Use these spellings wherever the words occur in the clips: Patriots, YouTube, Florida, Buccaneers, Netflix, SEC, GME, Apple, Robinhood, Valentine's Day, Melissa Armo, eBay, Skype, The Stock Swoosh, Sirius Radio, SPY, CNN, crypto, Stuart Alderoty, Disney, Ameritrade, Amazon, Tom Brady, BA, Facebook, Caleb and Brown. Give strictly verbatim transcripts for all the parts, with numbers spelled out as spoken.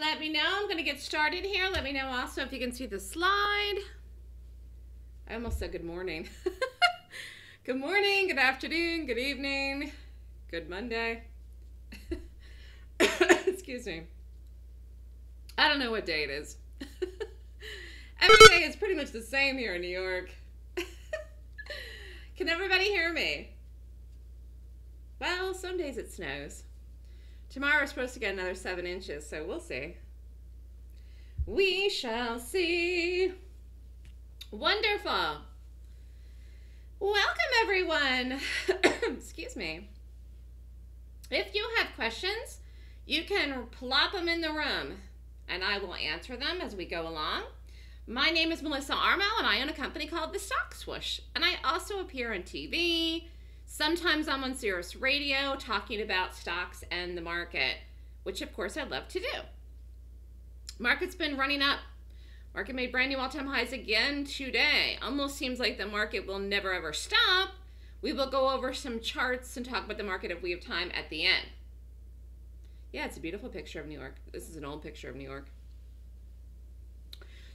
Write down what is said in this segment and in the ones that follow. Let me know. I'm going to get started here. Let me know also if you can see the slide. I almost said good morning. Good morning, good afternoon, good evening, good Monday. Excuse me. I don't know what day it is. Every day is pretty much the same here in New York. Can everybody hear me? Well, some days it snows. Tomorrow we're supposed to get another seven inches, so we'll see. We shall see. Wonderful. Welcome, everyone. Excuse me. If you have questions, you can plop them in the room, and I will answer them as we go along. My name is Melissa Armo, and I own a company called The Stock Swoosh, and I also appear on T V. Sometimes I'm on Sirius Radio talking about stocks and the market, which of course I'd love to do. Market's been running up. Market made brand new all-time highs again today. Almost seems like the market will never ever stop. We will go over some charts and talk about the market if we have time at the end. Yeah, it's a beautiful picture of New York. This is an old picture of New York.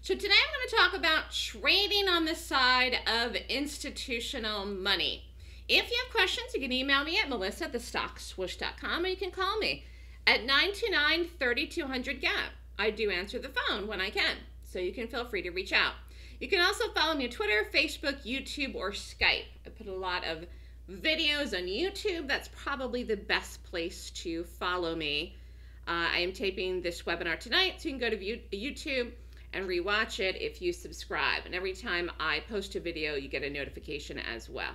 So today I'm going to talk about trading on the side of institutional money. If you have questions, you can email me at melissa at the stock swoosh dot com, or you can call me at nine two nine, three two hundred, G A P. I do answer the phone when I can, so you can feel free to reach out. You can also follow me on Twitter, Facebook, YouTube, or Skype. I put a lot of videos on YouTube. That's probably the best place to follow me. Uh, I am taping this webinar tonight, so you can go to view, YouTube and rewatch it if you subscribe. And every time I post a video, you get a notification as well.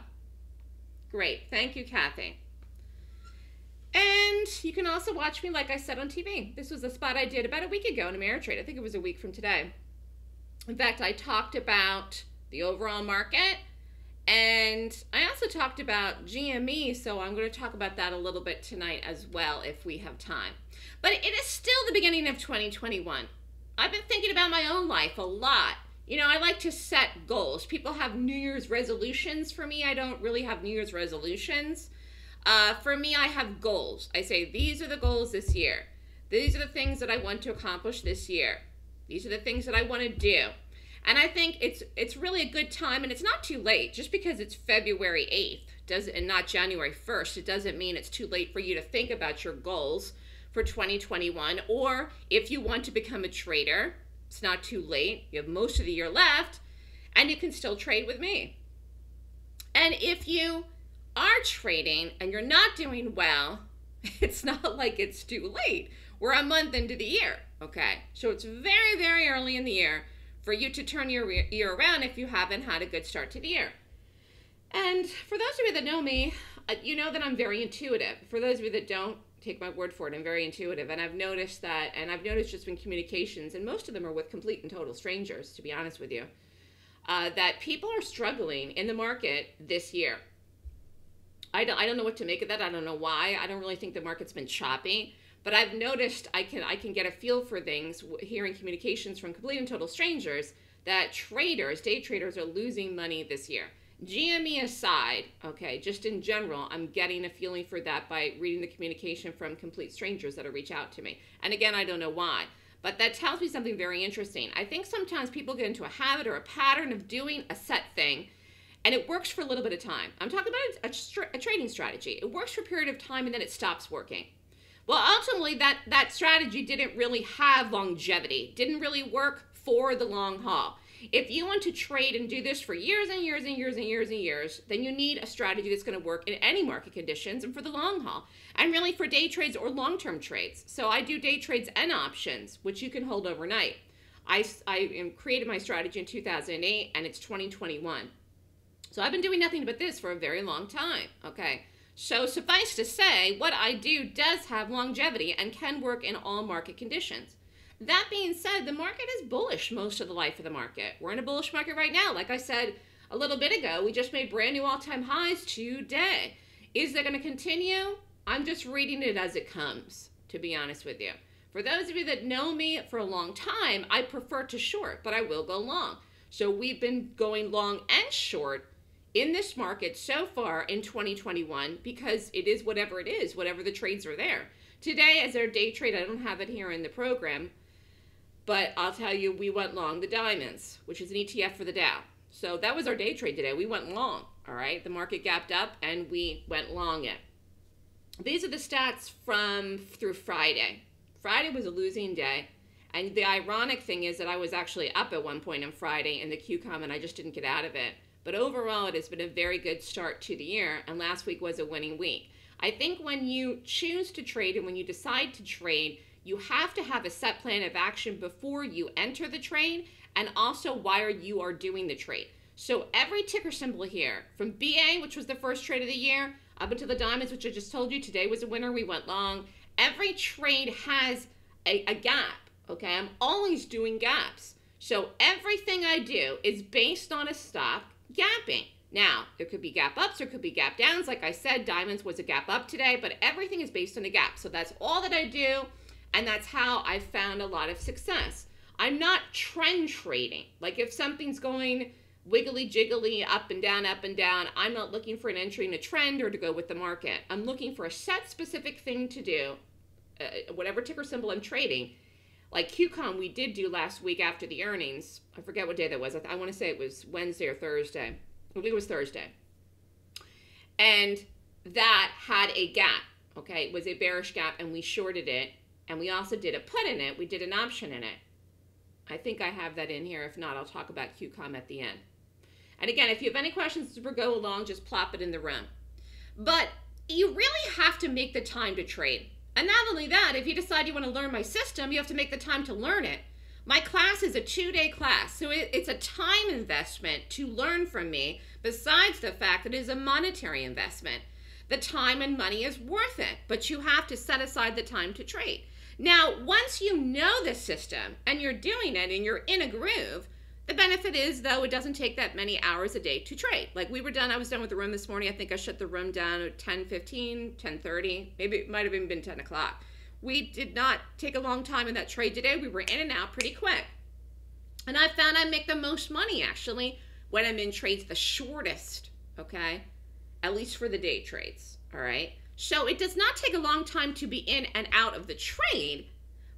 Great, thank you, Kathy. And you can also watch me, like I said, on T V. This was a spot I did about a week ago in Ameritrade. I think it was a week from today. In fact, I talked about the overall market, and I also talked about G M E, so I'm going to talk about that a little bit tonight as well if we have time. But it is still the beginning of twenty twenty-one. I've been thinking about my own life a lot. You know, I like to set goals. People have New Year's resolutions. For me, I don't really have New Year's resolutions. Uh, for me, I have goals. I say, these are the goals this year. These are the things that I want to accomplish this year. These are the things that I want to do. And I think it's it's really a good time, and it's not too late. Just because it's February eighth does, and not January first, it doesn't mean it's too late for you to think about your goals for twenty twenty-one. Or if you want to become a trader, it's not too late. You have most of the year left, and you can still trade with me. And if you are trading and you're not doing well, it's not like it's too late. We're a month into the year, okay? So it's very, very early in the year for you to turn your year around if you haven't had a good start to the year. And for those of you that know me, you know that I'm very intuitive. For those of you that don't, take my word for it, I'm very intuitive. And I've noticed that, and I've noticed just in communications, and most of them are with complete and total strangers, to be honest with you, uh, that people are struggling in the market this year. I don't, I don't know what to make of that. I don't know why. I don't really think the market's been choppy, but I've noticed I can, I can get a feel for things hearing communications from complete and total strangers that traders, day traders, are losing money this year. G M E aside, okay, just in general, I'm getting a feeling for that by reading the communication from complete strangers that'll reach out to me. And again, I don't know why, but that tells me something very interesting. I think sometimes people get into a habit or a pattern of doing a set thing, and it works for a little bit of time. I'm talking about a, a, a trading strategy. It works for a period of time, and then it stops working. Well, ultimately, that, that strategy didn't really have longevity, didn't really work for the long haul. If you want to trade and do this for years and years and years and years and years, then you need a strategy that's going to work in any market conditions and for the long haul, and really for day trades or long-term trades. So I do day trades and options, which you can hold overnight. I, I created my strategy in two thousand eight, and it's twenty twenty-one. So I've been doing nothing but this for a very long time, okay? So suffice to say, what I do does have longevity and can work in all market conditions. That being said, the market is bullish most of the life of the market. We're in a bullish market right now. Like I said a little bit ago, we just made brand new all-time highs today. Is that going to continue? I'm just reading it as it comes, to be honest with you. For those of you that know me for a long time, I prefer to short, but I will go long. So we've been going long and short in this market so far in twenty twenty-one because it is whatever it is, whatever the trades are there. Today as our day trade, I don't have it here in the program, but I'll tell you, we went long the diamonds, which is an E T F for the Dow. So that was our day trade today. We went long, all right? The market gapped up and we went long it. These are the stats from through Friday. Friday was a losing day. And the ironic thing is that I was actually up at one point on Friday in the Q COM and I just didn't get out of it. But overall, it has been a very good start to the year, and last week was a winning week. I think when you choose to trade and when you decide to trade, you have to have a set plan of action before you enter the trade and also while you are doing the trade. So every ticker symbol here, from B A, which was the first trade of the year, up until the diamonds, which I just told you, today was a winner, we went long. Every trade has a, a gap, okay? I'm always doing gaps. So everything I do is based on a stop gapping. Now, there could be gap ups, there could be gap downs. Like I said, diamonds was a gap up today, but everything is based on a gap. So that's all that I do, and that's how I found a lot of success. I'm not trend trading. Like if something's going wiggly jiggly, up and down, up and down, I'm not looking for an entry in a trend or to go with the market. I'm looking for a set specific thing to do, uh, whatever ticker symbol I'm trading. Like Q COM, we did do last week after the earnings. I forget what day that was. I, I want to say it was Wednesday or Thursday. I think it was Thursday. And that had a gap, okay? It was a bearish gap, and we shorted it. And we also did a put in it. We did an option in it. I think I have that in here. If not, I'll talk about Q COM at the end. And again, if you have any questions as we go along, just plop it in the room. But you really have to make the time to trade. And not only that, if you decide you want to learn my system, you have to make the time to learn it. My class is a two-day class, so it's a time investment to learn from me, besides the fact that it is a monetary investment. The time and money is worth it, but you have to set aside the time to trade. Now, once you know the system and you're doing it and you're in a groove, the benefit is, though, it doesn't take that many hours a day to trade. Like we were done, I was done with the room this morning. I think I shut the room down at ten fifteen, ten thirty. Maybe it might have even been ten o'clock. We did not take a long time in that trade today. We were in and out pretty quick. And I found I make the most money, actually, when I'm in trades the shortest, okay? At least for the day trades, all right? So it does not take a long time to be in and out of the trade,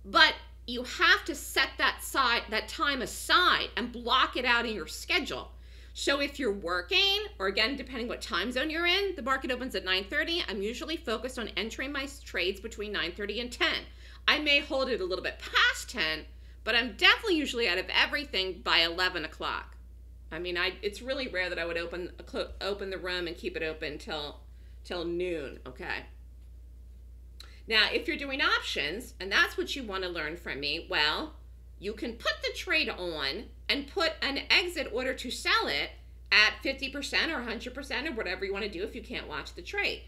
but you have to set that side, that time aside and block it out in your schedule. So if you're working, or again, depending what time zone you're in, the market opens at nine thirty. I'm usually focused on entering my trades between nine thirty and ten. I may hold it a little bit past ten, but I'm definitely usually out of everything by eleven o'clock. I mean, I, it's really rare that I would open, open the room and keep it open till, till noon, okay? Now, if you're doing options, and that's what you want to learn from me, well, you can put the trade on and put an exit order to sell it at fifty percent or one hundred percent or whatever you want to do if you can't watch the trade.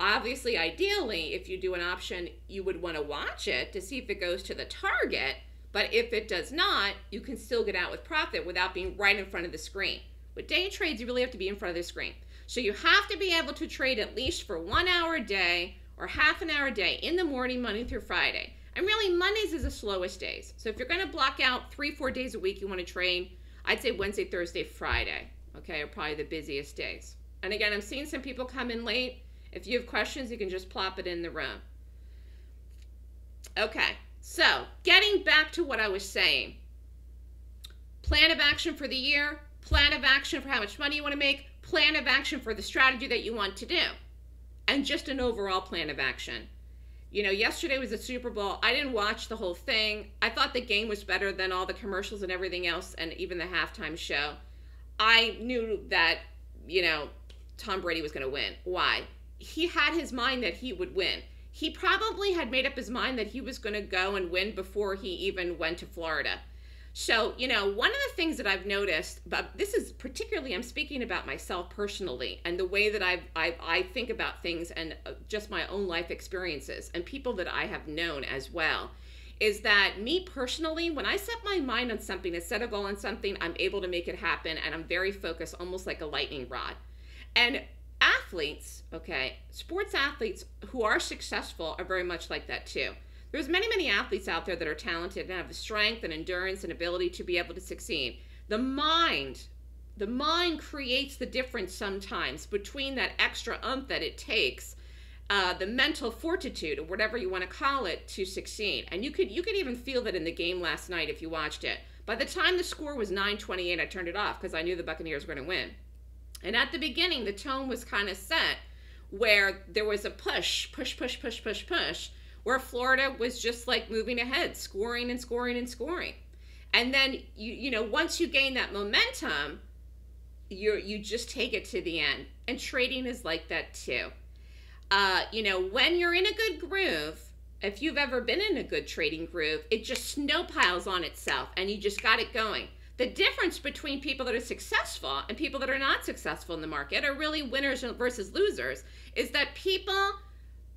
Obviously, ideally, if you do an option, you would want to watch it to see if it goes to the target, but if it does not, you can still get out with profit without being right in front of the screen. With day trades, you really have to be in front of the screen. So you have to be able to trade at least for one hour a day or half an hour a day in the morning, Monday through Friday. And really, Mondays is the slowest days. So if you're gonna block out three, four days a week you wanna train, I'd say Wednesday, Thursday, Friday, okay, are probably the busiest days. And again, I'm seeing some people come in late. If you have questions, you can just plop it in the room. Okay, so getting back to what I was saying. Plan of action for the year, plan of action for how much money you wanna make, plan of action for the strategy that you want to do. And just an overall plan of action. You know, yesterday was the Super Bowl. I didn't watch the whole thing. I thought the game was better than all the commercials and everything else and even the halftime show. I knew that, you know, Tom Brady was going to win. Why? He had his mind that he would win. He probably had made up his mind that he was going to go and win before he even went to Florida. So, you know, one of the things that I've noticed, but this is particularly, I'm speaking about myself personally and the way that I've, I've, I think about things and just my own life experiences and people that I have known as well, is that me personally, when I set my mind on something, I set a goal on something, I'm able to make it happen and I'm very focused, almost like a lightning rod. And athletes, okay, sports athletes who are successful are very much like that too. There's many, many athletes out there that are talented and have the strength and endurance and ability to be able to succeed. The mind, the mind creates the difference sometimes between that extra oomph that it takes uh, the mental fortitude, or whatever you want to call it, to succeed. And you could you could even feel that in the game last night if you watched it. By the time the score was nine twenty-eight, I turned it off because I knew the Buccaneers were going to win. And at the beginning, the tone was kind of set where there was a push, push, push, push, push, push, where Florida was just like moving ahead, scoring and scoring and scoring. And then, you you know, once you gain that momentum, you you just take it to the end. And trading is like that too. Uh, you know, when you're in a good groove, if you've ever been in a good trading groove, it just snow piles on itself and you just got it going. The difference between people that are successful and people that are not successful in the market, are really winners versus losers, is that people,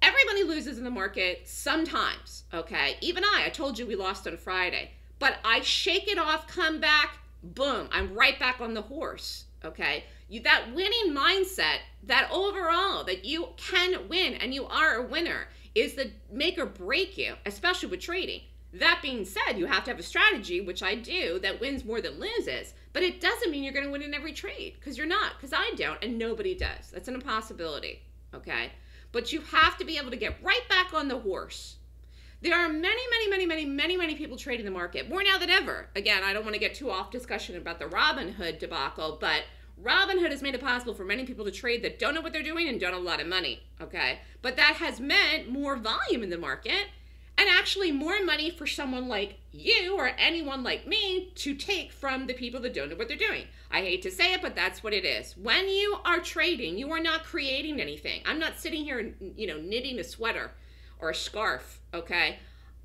everybody loses in the market sometimes, okay? Even I, I told you we lost on Friday, but I shake it off, come back, boom, I'm right back on the horse, okay? You, that winning mindset, that overall, that you can win and you are a winner, is the make or break you, especially with trading. That being said, you have to have a strategy, which I do, that wins more than loses, but it doesn't mean you're gonna win in every trade, because you're not, because I don't, and nobody does. That's an impossibility, okay? But you have to be able to get right back on the horse. There are many, many, many, many, many, many people trading the market, more now than ever. Again, I don't wanna get too off discussion about the Robinhood debacle, but Robinhood has made it possible for many people to trade that don't know what they're doing and don't have a lot of money, okay? But that has meant more volume in the market and actually more money for someone like you or anyone like me to take from the people that don't know what they're doing. I hate to say it, but that's what it is. When you are trading, you are not creating anything. I'm not sitting here, you know, knitting a sweater or a scarf, okay?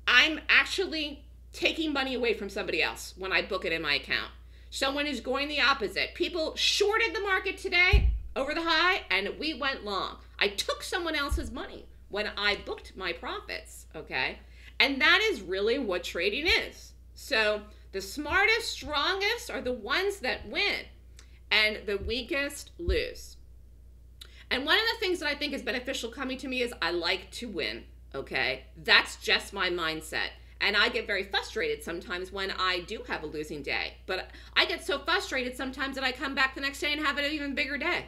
I'm actually taking money away from somebody else when I book it in my account. Someone is going the opposite. People shorted the market today over the high and we went long. I took someone else's money when I booked my profits, okay? And that is really what trading is. So the smartest, strongest are the ones that win and the weakest lose. And one of the things that I think is beneficial coming to me is I like to win, okay? That's just my mindset. And I get very frustrated sometimes when I do have a losing day. But I get so frustrated sometimes that I come back the next day and have an even bigger day.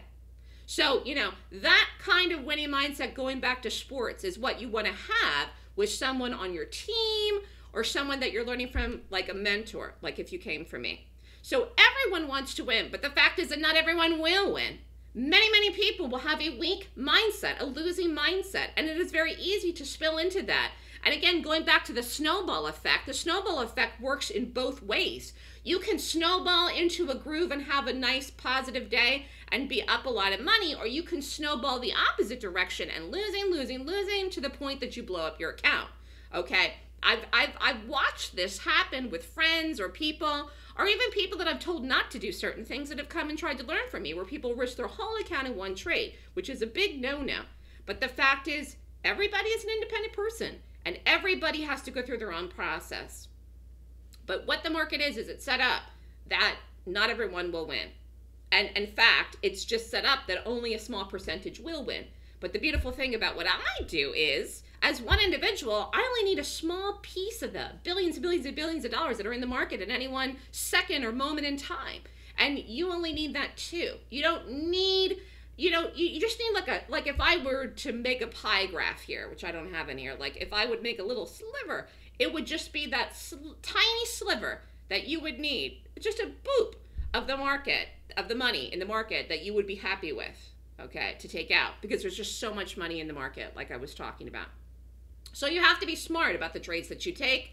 So, you know, that kind of winning mindset, going back to sports, is what you want to have with someone on your team or someone that you're learning from, like a mentor, like if you came from me. So everyone wants to win, but the fact is that not everyone will win. Many, many people will have a weak mindset, a losing mindset, and it is very easy to spill into that. And again, going back to the snowball effect, the snowball effect works in both ways. You can snowball into a groove and have a nice positive day and be up a lot of money, or you can snowball the opposite direction and losing, losing, losing to the point that you blow up your account, okay? I've, I've, I've watched this happen with friends or people, or even people that I've told not to do certain things that have come and tried to learn from me, where people risk their whole account in one trade, which is a big no-no. But the fact is, everybody is an independent person. And everybody has to go through their own process. But what the market is, is it's set up that not everyone will win. And in fact, it's just set up that only a small percentage will win. But the beautiful thing about what I do is, as one individual, I only need a small piece of the billions and billions and billions of dollars that are in the market at any one second or moment in time. And you only need that too. You don't need... You know, you just need like a, like if I were to make a pie graph here, which I don't have in here, like if I would make a little sliver, it would just be that sl tiny sliver that you would need, just a boop of the market, of the money in the market that you would be happy with, okay, to take out, because there's just so much money in the market, like I was talking about. So you have to be smart about the trades that you take.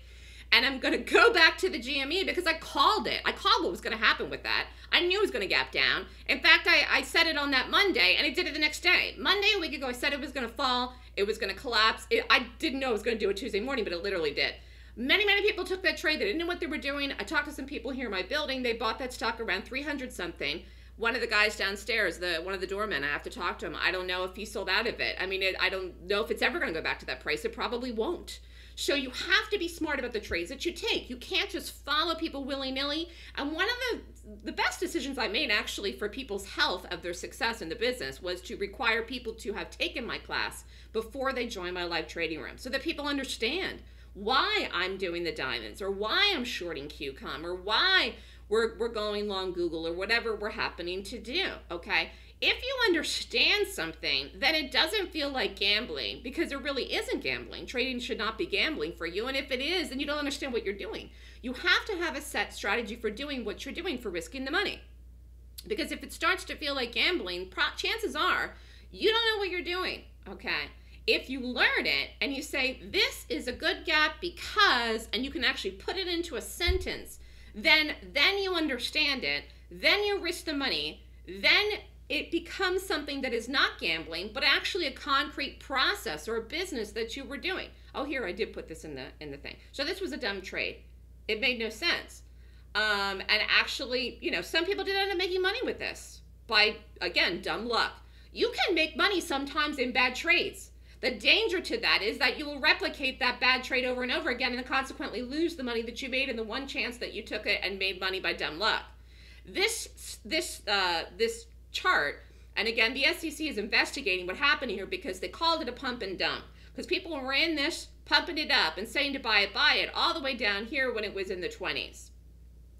And I'm going to go back to the G M E because I called it. I called what was going to happen with that. I knew it was going to gap down. In fact, I, I said it on that Monday, and it did it the next day. Monday, a week ago, I said it was going to fall. It was going to collapse. It, I didn't know it was going to do it Tuesday morning, but it literally did. Many, many people took that trade. They didn't know what they were doing. I talked to some people here in my building. They bought that stock around three hundred something. One of the guys downstairs, the one of the doormen, I have to talk to him. I don't know if he sold out of it. I mean, it, I don't know if it's ever going to go back to that price. It probably won't. So you have to be smart about the trades that you take. You can't just follow people willy-nilly. And one of the, the best decisions I made actually for people's health of their success in the business was to require people to have taken my class before they join my live trading room so that people understand why I'm doing the diamonds or why I'm shorting Q COM or why we're, we're going long Google or whatever we're happening to do, okay? If you understand something, then it doesn't feel like gambling, because there really isn't gambling. Trading should not be gambling for you. And if it is, then you don't understand what you're doing. You have to have a set strategy for doing what you're doing, for risking the money. Because if it starts to feel like gambling, chances are you don't know what you're doing, okay? If you learn it and you say, this is a good gap because, and you can actually put it into a sentence, then, then you understand it, then you risk the money, then it becomes something that is not gambling, but actually a concrete process or a business that you were doing. Oh, here, I did put this in the, in the thing. So this was a dumb trade. It made no sense. Um, and actually, you know, some people did end up making money with this by, again, dumb luck. You can make money sometimes in bad trades. The danger to that is that you will replicate that bad trade over and over again and consequently lose the money that you made in the one chance that you took it and made money by dumb luck. This, this, uh, this, chart, and again, the S E C is investigating what happened here, because they called it a pump and dump, because people were in this pumping it up and saying to buy it, buy it, all the way down here when it was in the twenties.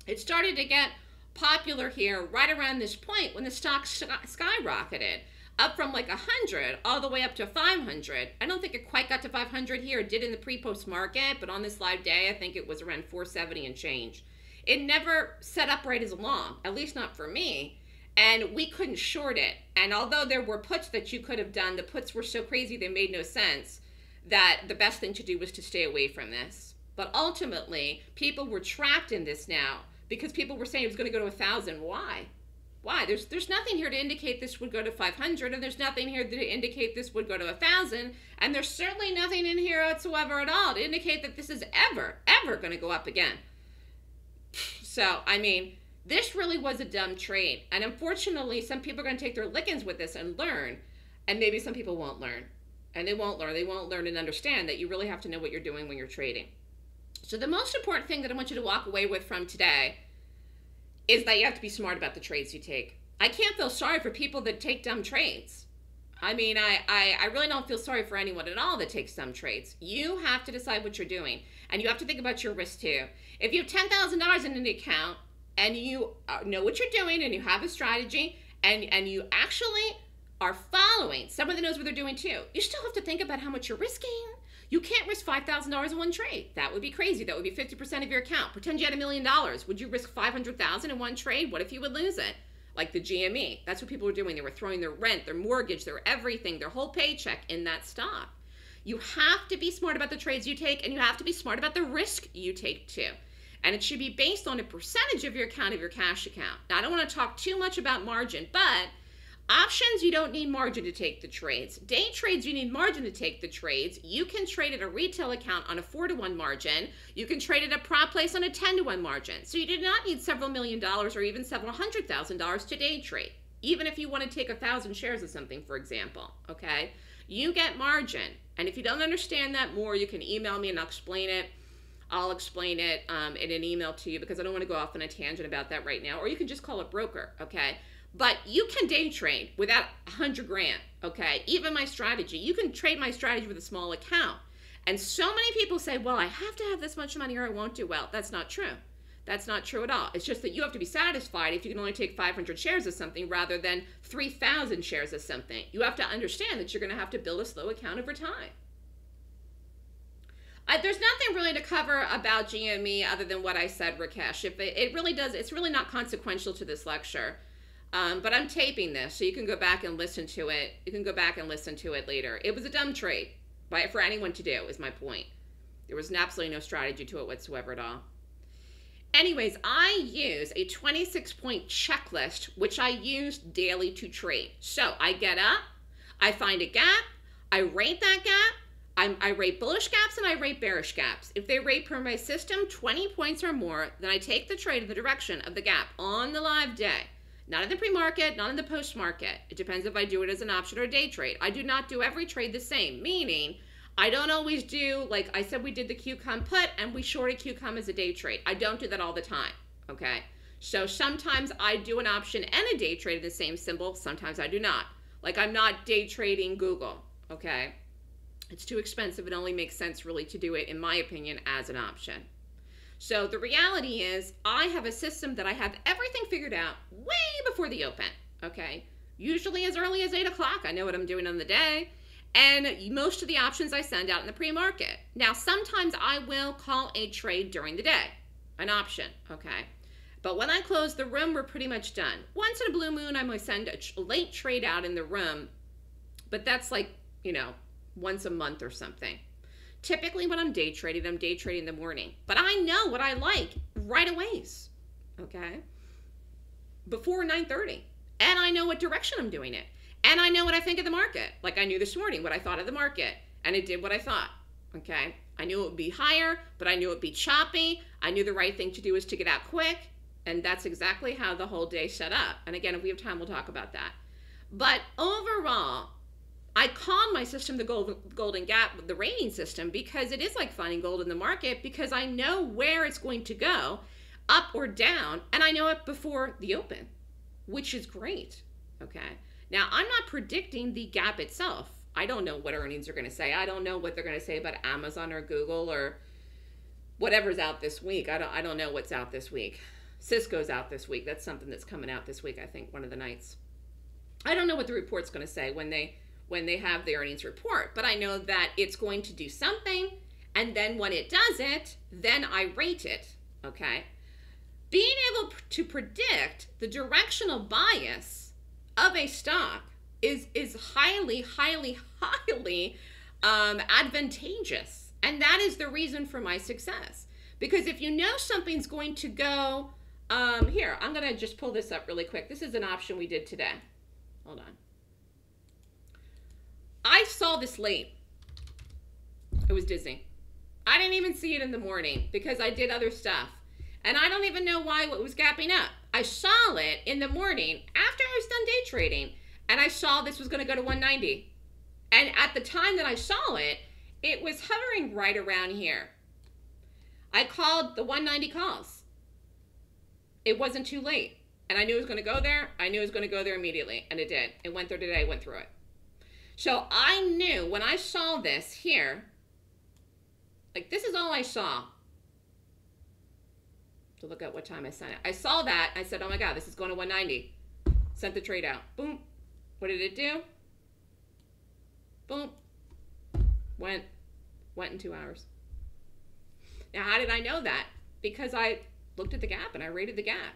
It started to get popular here right around this point when the stock skyrocketed up from like one hundred all the way up to five hundred. I don't think it quite got to five hundred here. It did in the pre-post market, but on this live day, I think it was around four seventy and change. It never set up right as long, at least not for me. And we couldn't short it. And although there were puts that you could have done, the puts were so crazy they made no sense that the best thing to do was to stay away from this. But ultimately, people were trapped in this now because people were saying it was going to go to one thousand. Why? Why? There's, there's nothing here to indicate this would go to five hundred, and there's nothing here to indicate this would go to one thousand, and there's certainly nothing in here whatsoever at all to indicate that this is ever, ever going to go up again. So, I mean... this really was a dumb trade, and unfortunately, some people are going to take their lickings with this and learn, and maybe some people won't learn, and they won't learn. They won't learn and understand that you really have to know what you're doing when you're trading. So the most important thing that I want you to walk away with from today is that you have to be smart about the trades you take. I can't feel sorry for people that take dumb trades. I mean, I, I, I really don't feel sorry for anyone at all that takes dumb trades. You have to decide what you're doing, and you have to think about your risk too. If you have ten thousand dollars in an account, and you know what you're doing, and you have a strategy, and, and you actually are following someone that knows what they're doing too, you still have to think about how much you're risking. You can't risk five thousand dollars in one trade. That would be crazy. That would be fifty percent of your account. Pretend you had a million dollars. Would you risk five hundred thousand dollars in one trade? What if you would lose it? Like the G M E. That's what people were doing. They were throwing their rent, their mortgage, their everything, their whole paycheck in that stock. You have to be smart about the trades you take, and you have to be smart about the risk you take too. And it should be based on a percentage of your account, of your cash account. Now, I don't want to talk too much about margin, but options, you don't need margin to take the trades. Day trades, you need margin to take the trades. You can trade at a retail account on a four to one margin. You can trade at a prop place on a ten to one margin. So you do not need several million dollars or even several hundred thousand dollars to day trade, even if you want to take a thousand shares of something, for example, okay? You get margin. And if you don't understand that more, you can email me and I'll explain it. I'll explain it um, in an email to you, because I don't want to go off on a tangent about that right now. Or you can just call a broker, okay? But you can day trade without a hundred grand, okay? Even my strategy. You can trade my strategy with a small account. And so many people say, well, I have to have this much money or I won't do well. That's not true. That's not true at all. It's just that you have to be satisfied if you can only take five hundred shares of something rather than three thousand shares of something. You have to understand that you're going to have to build a slow account over time. I, there's nothing really to cover about G M E other than what I said, Rakesh. If it, it really does, it's really not consequential to this lecture. Um, but I'm taping this, so you can go back and listen to it. You can go back and listen to it later. It was a dumb trade by, for anyone to do, is my point. There was absolutely no strategy to it whatsoever at all. Anyways, I use a twenty-six point checklist, which I use daily to trade. So I get up, I find a gap, I rate that gap, I rate bullish gaps and I rate bearish gaps. If they rate per my system twenty points or more, then I take the trade in the direction of the gap on the live day. Not in the pre-market, not in the post-market. It depends if I do it as an option or a day trade. I do not do every trade the same, meaning I don't always do, like I said, we did the Q COM put and we shorted Q COM as a day trade. I don't do that all the time, okay? So sometimes I do an option and a day trade in the same symbol, sometimes I do not. Like I'm not day trading Google, okay? It's too expensive. It only makes sense really to do it, in my opinion, as an option. So the reality is I have a system that I have everything figured out way before the open, okay? usually as early as eight o'clock. I know what I'm doing on the day. And most of the options I send out in the pre-market. Now, sometimes I will call a trade during the day, an option, okay? But when I close the room, we're pretty much done. Once in a blue moon, I might send a late trade out in the room, but that's like, you know, once a month or something. Typically when I'm day trading, I'm day trading in the morning, but I know what I like right away, okay? Before nine thirty, and I know what direction I'm doing it. And I know what I think of the market. Like I knew this morning what I thought of the market, and it did what I thought, okay? I knew it would be higher, but I knew it would be choppy. I knew the right thing to do was to get out quick, and that's exactly how the whole day set up. And again, if we have time, we'll talk about that. But overall, I call my system the gold, golden gap, the rating system, because it is like finding gold in the market, because I know where it's going to go, up or down, and I know it before the open, which is great, okay? Now, I'm not predicting the gap itself. I don't know what earnings are going to say. I don't know what they're going to say about Amazon or Google or whatever's out this week. I don't, I don't know what's out this week. Cisco's out this week. That's something that's coming out this week, I think, one of the nights. I don't know what the report's going to say when they, when they have the earnings report, but I know that it's going to do something, and then when it does it, then I rate it, okay? Being able to predict the directional bias of a stock is is highly, highly, highly um, advantageous. And that is the reason for my success. Because if you know something's going to go, um, here, I'm gonna just pull this up really quick. This is an option we did today. Hold on. I saw this late. It was Disney. I didn't even see it in the morning because I did other stuff. And I don't even know why it was gapping up. I saw it in the morning after I was done day trading, and I saw this was going to go to one ninety. And at the time that I saw it, it was hovering right around here. I called the one ninety calls. It wasn't too late. And I knew it was going to go there. I knew it was going to go there immediately. And it did. It went there today. It went through it. So I knew when I saw this here, like this is all I saw. To look at what time I sent it. I saw that. I said, oh my God, this is going to one ninety. Sent the trade out. Boom. What did it do? Boom. Went. Went in two hours. Now, how did I know that? Because I looked at the gap and I rated the gap.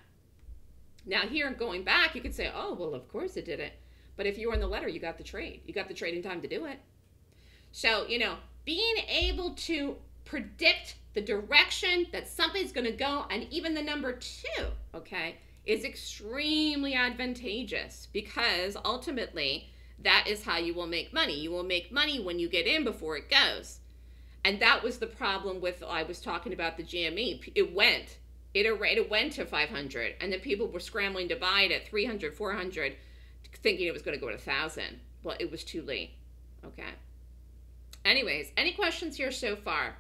Now, here going back, you could say, oh, well, of course it did it. But if you were in the letter, you got the trade. You got the trade in time to do it. So, you know, being able to predict the direction that something's going to go, and even the number two, okay, is extremely advantageous, because ultimately that is how you will make money. You will make money when you get in before it goes. And that was the problem with, I was talking about the G M E. It went, it, it went to five hundred, and then people were scrambling to buy it at three hundred, four hundred, thinking it was going to go to one thousand. Well, it was too late, okay? Anyways, any questions here so far?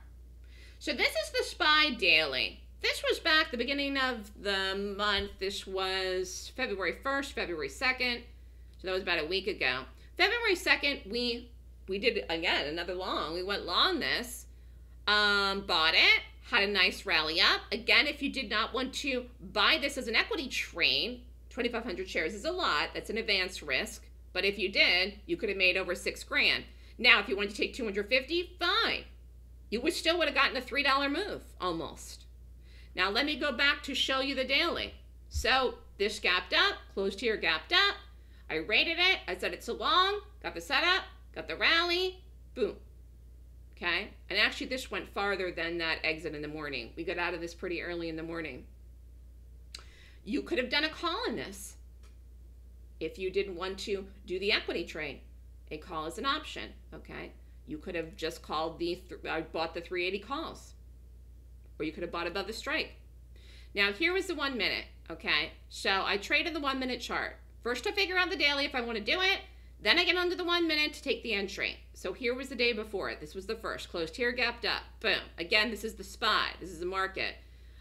So this is the S P Y daily. This was back the beginning of the month. This was February first, February second. So that was about a week ago. February second, we we did, again, another long. We went long this. Um, bought it. Had a nice rally up. Again, if you did not want to buy this as an equity trade, twenty-five hundred shares is a lot. That's an advanced risk. But if you did, you could have made over six grand. Now, if you wanted to take two hundred fifty, fine. You would still would have gotten a three dollar move almost. Now let me go back to show you the daily. So this gapped up, closed here, gapped up. I rated it. I said it's a long, got the setup, got the rally, boom. Okay. And actually this went farther than that exit in the morning. We got out of this pretty early in the morning. You could have done a call in this if you didn't want to do the equity trade. A call is an option. Okay. You could have just called the, I bought the three eighty calls, or you could have bought above the strike. Now here was the one minute, okay? So I traded the one minute chart. First I figure out the daily if I wanna do it, then I get under the one minute to take the entry. So here was the day before it. This was the first, closed here, gapped up, boom. Again, this is the S P Y, this is the market.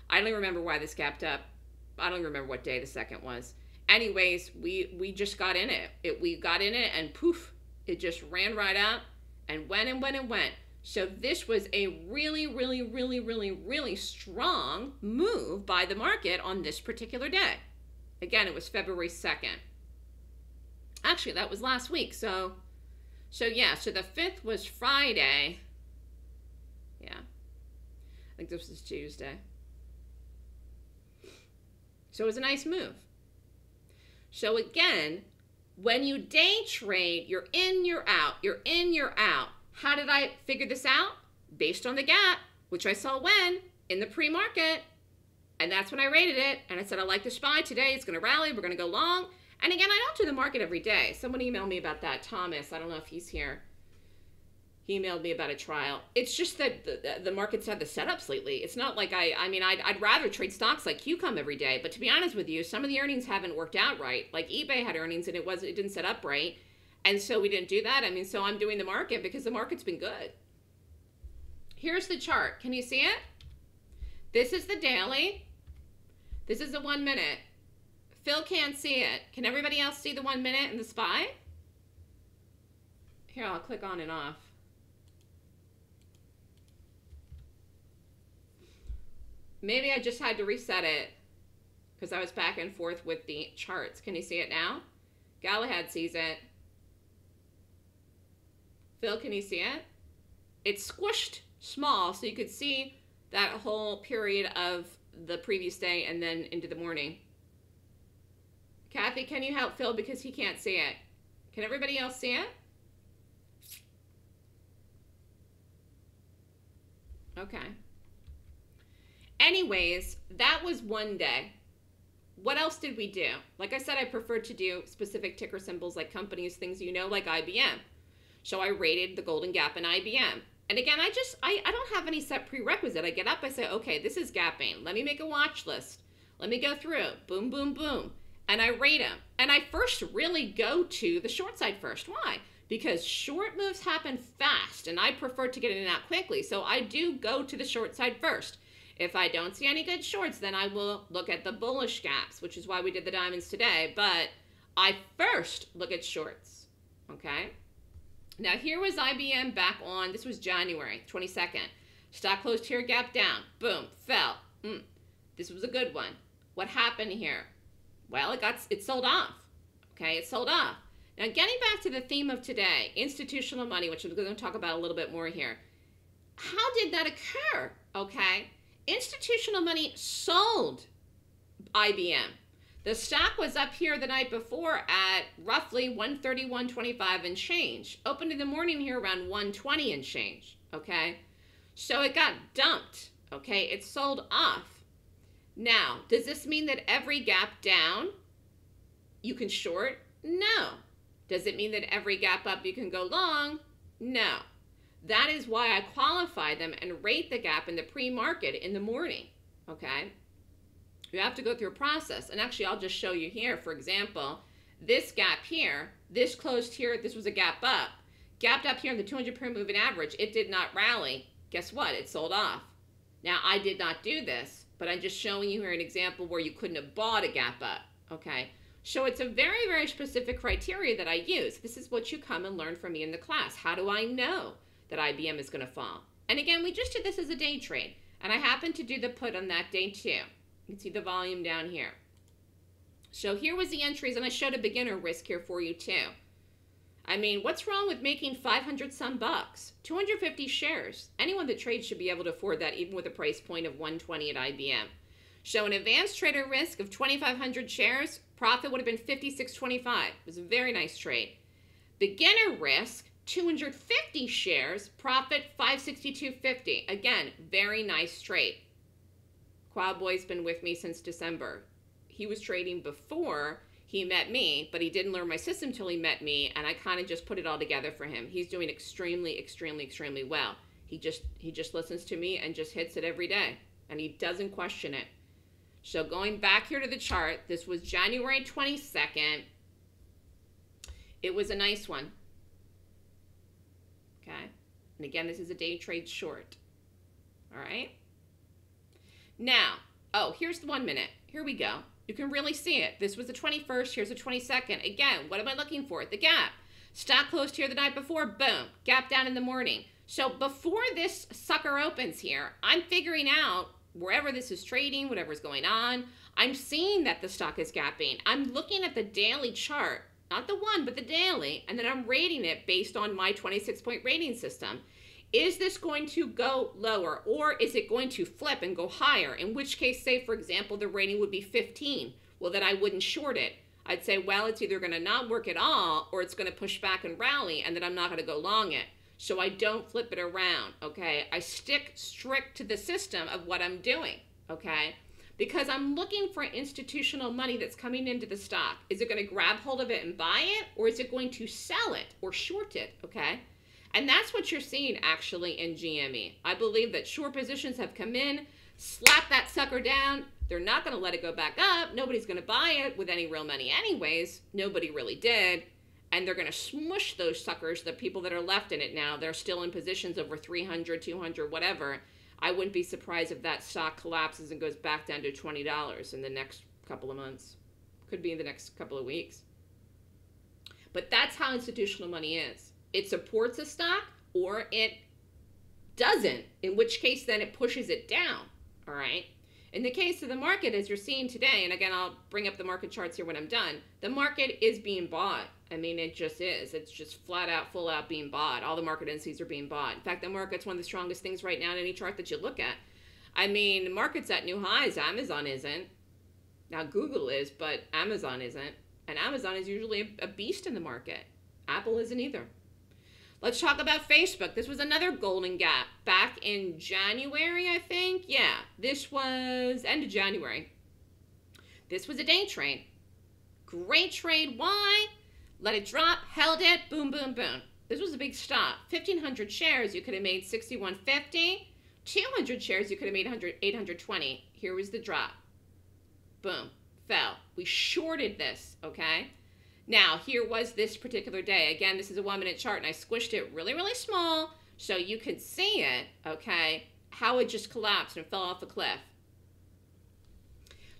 I don't even remember why this gapped up. I don't even remember what day the second was. Anyways, we, we just got in it. it. We got in it and poof, it just ran right up. And went and went and went. So this was a really, really, really, really, really strong move by the market on this particular day. Again, it was February second. Actually, that was last week. So, so yeah, so the fifth was Friday. Yeah. I think this was Tuesday. So it was a nice move. So again, when you day trade, you're in, you're out. You're in, you're out. How did I figure this out? Based on the gap, which I saw when? In the pre-market. And that's when I rated it. And I said, I like the S P Y today. It's going to rally. We're going to go long. And again, I don't do the market every day. Someone emailed me about that. Thomas, I don't know if he's here. He emailed me about a trial. It's just that the, the markets have the setups lately. It's not like I, I mean, I'd, I'd rather trade stocks like Q COM every day. But to be honest with you, some of the earnings haven't worked out right. Like eBay had earnings and it wasn't, it didn't set up right. And so we didn't do that. I mean, so I'm doing the market because the market's been good. Here's the chart. Can you see it? This is the daily. This is the one minute. Phil can't see it. Can everybody else see the one minute and the S P Y? Here, I'll click on and off. Maybe I just had to reset it because I was back and forth with the charts. Can you see it now? Galahad sees it. Phil, can you see it? It's squished small, so you could see that whole period of the previous day and then into the morning. Kathy, can you help Phil because he can't see it? Can everybody else see it? Okay. Anyways, that was one day. What else did we do? Like I said, I prefer to do specific ticker symbols like companies, things you know, like I B M. So I rated the Golden Gap in I B M. And again, I just, I, I don't have any set prerequisite. I get up, I say, okay, this is gapping. Let me make a watch list. Let me go through. Boom, boom, boom. And I rate them. And I first really go to the short side first. Why? Because short moves happen fast and I prefer to get in and out quickly. So I do go to the short side first. If I don't see any good shorts, then I will look at the bullish gaps, which is why we did the diamonds today. But I first look at shorts, okay? Now here was I B M back on, this was January twenty-second. Stock closed here, gap down, boom, fell. Mm. This was a good one. What happened here? Well, it got, it sold off, okay? It sold off. Now getting back to the theme of today, institutional money, which I'm gonna talk about a little bit more here. How did that occur, okay? Institutional money sold I B M. The stock was up here the night before at roughly one thirty-one twenty-five and change. Opened in the morning here around one twenty and change, okay? So it got dumped, okay? It sold off. Now, does this mean that every gap down you can short? No. Does it mean that every gap up you can go long? No. That is why I qualify them and rate the gap in the pre-market in the morning, okay? You have to go through a process. And actually, I'll just show you here. For example, this gap here, this closed here, this was a gap up. Gapped up here in the two hundred period moving average. It did not rally. Guess what? It sold off. Now, I did not do this, but I'm just showing you here an example where you couldn't have bought a gap up, okay? So it's a very, very specific criteria that I use. This is what you come and learn from me in the class. How do I know that I B M is going to fall? And again, we just did this as a day trade, and I happened to do the put on that day too. You can see the volume down here. So here was the entries, and I showed a beginner risk here for you too. I mean, what's wrong with making five hundred some bucks? two hundred fifty shares. Anyone that trades should be able to afford that, even with a price point of one twenty at I B M. So an advanced trader risk of twenty-five hundred shares, profit would have been fifty-six twenty-five. It was a very nice trade. Beginner risk, two hundred fifty shares, profit five sixty-two fifty. Again, very nice trade. Quadboy's been with me since December. He was trading before he met me, but he didn't learn my system till he met me, and I kind of just put it all together for him. He's doing extremely, extremely, extremely well. He just he just listens to me and just hits it every day, and he doesn't question it. So going back here to the chart, this was January twenty-second. It was a nice one. Okay, and again, this is a day trade short. All right. Now, oh, here's the one minute. Here we go. You can really see it. This was the twenty-first. Here's the twenty-second. Again, what am I looking for? The gap. Stock closed here the night before. Boom. Gap down in the morning. So before this sucker opens here, I'm figuring out wherever this is trading, whatever's going on. I'm seeing that the stock is gapping. I'm looking at the daily chart. not the one, but the daily, and then I'm rating it based on my twenty-six point rating system. Is this going to go lower, or is it going to flip and go higher? In which case, say, for example, the rating would be fifteen. Well, then I wouldn't short it. I'd say, well, it's either going to not work at all, or it's going to push back and rally, and then I'm not going to go long it. So I don't flip it around, okay? I stick strict to the system of what I'm doing, okay? Because I'm looking for institutional money that's coming into the stock. Is it going to grab hold of it and buy it, or is it going to sell it or short it, okay? And that's what you're seeing actually in G M E. I believe that short positions have come in, slap that sucker down. They're not going to let it go back up. Nobody's going to buy it with any real money anyways. Nobody really did. And they're going to smush those suckers, the people that are left in it now. They're still in positions over three hundred, two hundred, whatever. I wouldn't be surprised if that stock collapses and goes back down to twenty dollars in the next couple of months. Could be in the next couple of weeks. But that's how institutional money is. It supports a stock or it doesn't, in which case then it pushes it down, all right? In the case of the market, as you're seeing today, and again, I'll bring up the market charts here when I'm done, the market is being bought. I mean, it just is. It's just flat out, full out being bought. All the market indices are being bought. In fact, the market's one of the strongest things right now in any chart that you look at. I mean, the market's at new highs. Amazon isn't. Now, Google is, but Amazon isn't. And Amazon is usually a beast in the market. Apple isn't either. Let's talk about Facebook. This was another golden gap back in January, I think. Yeah, this was end of January. This was a day trade. Great trade. Why? Let it drop, held it, boom, boom, boom. This was a big stop. fifteen hundred shares, you could have made sixty-one fifty. two hundred shares, you could have made eight hundred twenty. Here was the drop. Boom, fell. We shorted this, okay? Now, here was this particular day. Again, this is a one-minute chart, and I squished it really, really small so you could see it, okay, how it just collapsed and fell off a cliff.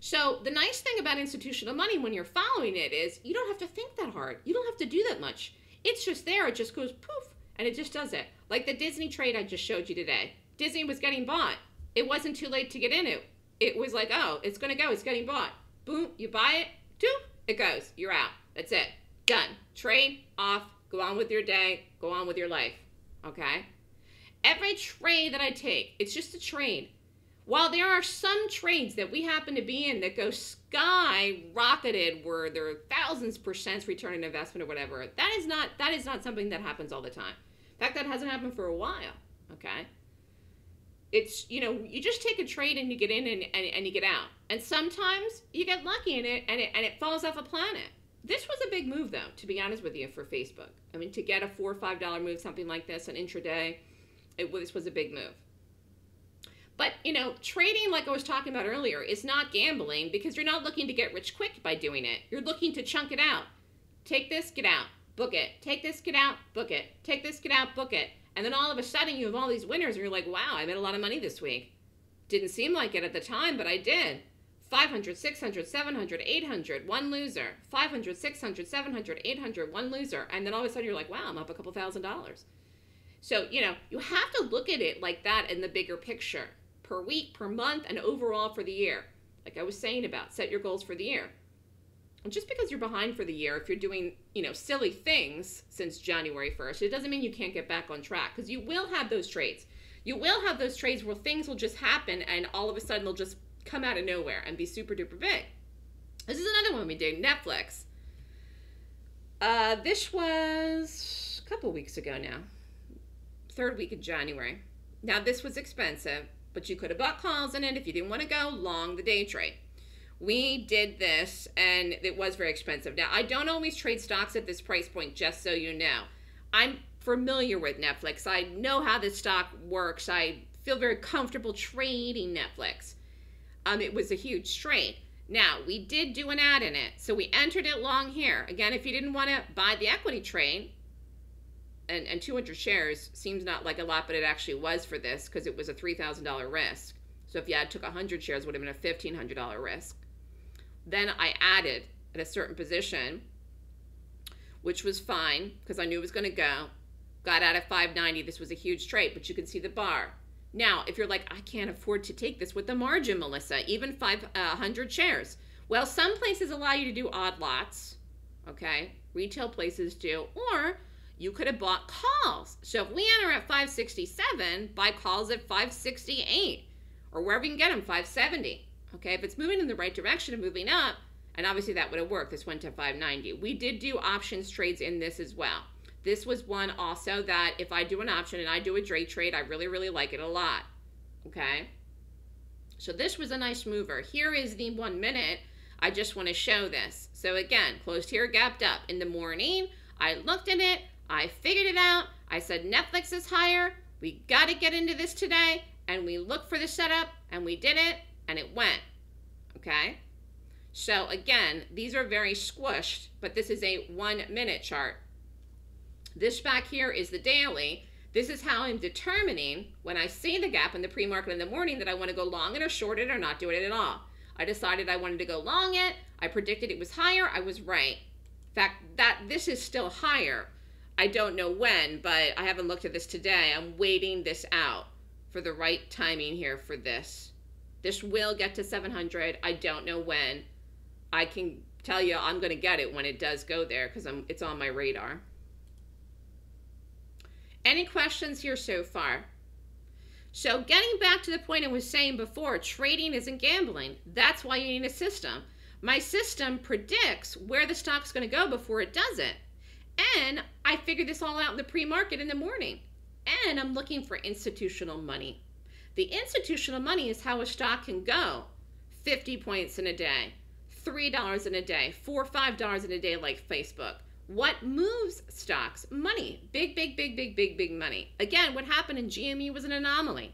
So the nice thing about institutional money when you're following it is you don't have to think that hard. You don't have to do that much. It's just there. It just goes poof, and it just does it. Like the Disney trade I just showed you today. Disney was getting bought. It wasn't too late to get in it. It was like, oh, it's going to go. It's getting bought. Boom, you buy it. Doop, it goes. You're out. That's it. Done. Trade off. Go on with your day. Go on with your life. Okay? Every trade that I take, it's just a trade. While there are some trades that we happen to be in that go skyrocketed where there are thousands percent return on investment or whatever, that is not that is not something that happens all the time. In fact, that hasn't happened for a while. Okay? It's, you know, you just take a trade and you get in and, and, and you get out. And sometimes you get lucky in it and it, and it falls off a planet. This was a big move, though, to be honest with you, for Facebook. I mean, to get a four or five dollar move, something like this, an intraday, it was, this was a big move. But, you know, trading, like I was talking about earlier, is not gambling because you're not looking to get rich quick by doing it. You're looking to chunk it out. Take this, get out, book it. Take this, get out, book it. Take this, get out, book it. And then all of a sudden you have all these winners and you're like, wow, I made a lot of money this week. Didn't seem like it at the time, but I did. five hundred, six hundred, seven hundred, eight hundred, one loser. five hundred, six hundred, seven hundred, eight hundred, one loser. And then all of a sudden you're like, wow, I'm up a couple thousand dollars. So, you know, you have to look at it like that in the bigger picture. Per week, per month, and overall for the year. Like I was saying about, set your goals for the year. And just because you're behind for the year, if you're doing, you know, silly things since January first, it doesn't mean you can't get back on track because you will have those trades. You will have those trades where things will just happen and all of a sudden they'll just come out of nowhere and be super duper big. This is another one we did, Netflix. Uh, this was a couple weeks ago now, third week of January. Now this was expensive, but you could have bought calls in it if you didn't want to go long the day trade. We did this and it was very expensive. Now I don't always trade stocks at this price point, just so you know. I'm familiar with Netflix. I know how this stock works. I feel very comfortable trading Netflix. Um, it was a huge trade. Now, we did do an ad in it, so we entered it long here. Again, if you didn't want to buy the equity trade, and, and two hundred shares seems not like a lot, but it actually was for this because it was a three thousand dollar risk. So if you had took one hundred shares, it would have been a fifteen hundred dollar risk. Then I added at a certain position, which was fine because I knew it was going to go. Got out at five ninety. This was a huge trade, but you can see the bar. Now, if you're like, I can't afford to take this with the margin, Melissa, even five hundred shares. Well, some places allow you to do odd lots. okay? Retail places do, or you could have bought calls. So if we enter at five sixty-seven, buy calls at five sixty-eight, or wherever you can get them, five seventy, okay? If it's moving in the right direction and moving up, and obviously that would have worked. This went to five ninety. We did do options trades in this as well. This was one also that if I do an option and I do a day trade, I really, really like it a lot, okay? So this was a nice mover. Here is the one minute. I just want to show this. So again, closed here, gapped up. In the morning, I looked at it. I figured it out. I said Netflix is higher. We got to get into this today. And we looked for the setup, and we did it, and it went, okay? So again, these are very squished, but this is a one-minute chart. This back here is the daily. This is how I'm determining when I see the gap in the pre-market in the morning that I want to go long it or short it or not do it at all. I decided I wanted to go long it. I predicted it was higher. I was right. In fact, that this is still higher. I don't know when, but I haven't looked at this today. I'm waiting this out for the right timing here for this. This will get to seven hundred. I don't know when. I can tell you I'm going to get it when it does go there because I'm, it's on my radar. Any questions here so far? So getting back to the point I was saying before, trading isn't gambling. That's why you need a system. My system predicts where the stock's going to go before it does it. And I figured this all out in the pre-market in the morning. And I'm looking for institutional money. The institutional money is how a stock can go fifty points in a day, three dollars in a day, four dollars, five dollars in a day like Facebook. What moves stocks? Money. Big, big, big, big, big, big money. Again, what happened in G M E was an anomaly.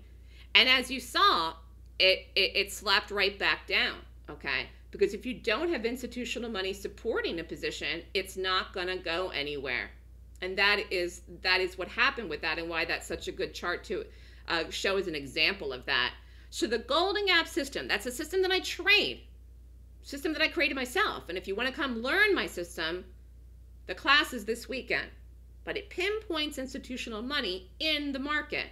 And as you saw, it, it, it slapped right back down, okay? Because if you don't have institutional money supporting a position, it's not going to go anywhere. And that is, that is what happened with that and why that's such a good chart to uh, show as an example of that. So the Golden Gap system, that's a system that I trade, system that I created myself. And if you want to come learn my system, the class is this weekend, but it pinpoints institutional money in the market,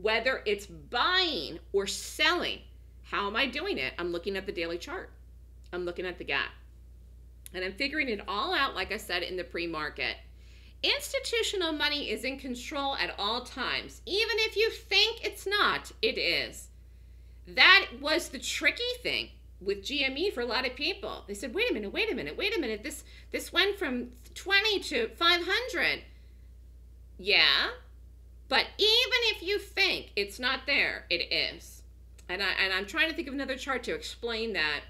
whether it's buying or selling. How am I doing it? I'm looking at the daily chart. I'm looking at the gap. And I'm figuring it all out, like I said, in the pre-market. Institutional money is in control at all times. Even if you think it's not, it is. That was the tricky thing with G M E for a lot of people. They said, wait a minute, wait a minute, wait a minute. This this went from twenty to five hundred. Yeah, but even if you think it's not there, it is. And, I, and I'm trying to think of another chart to explain that.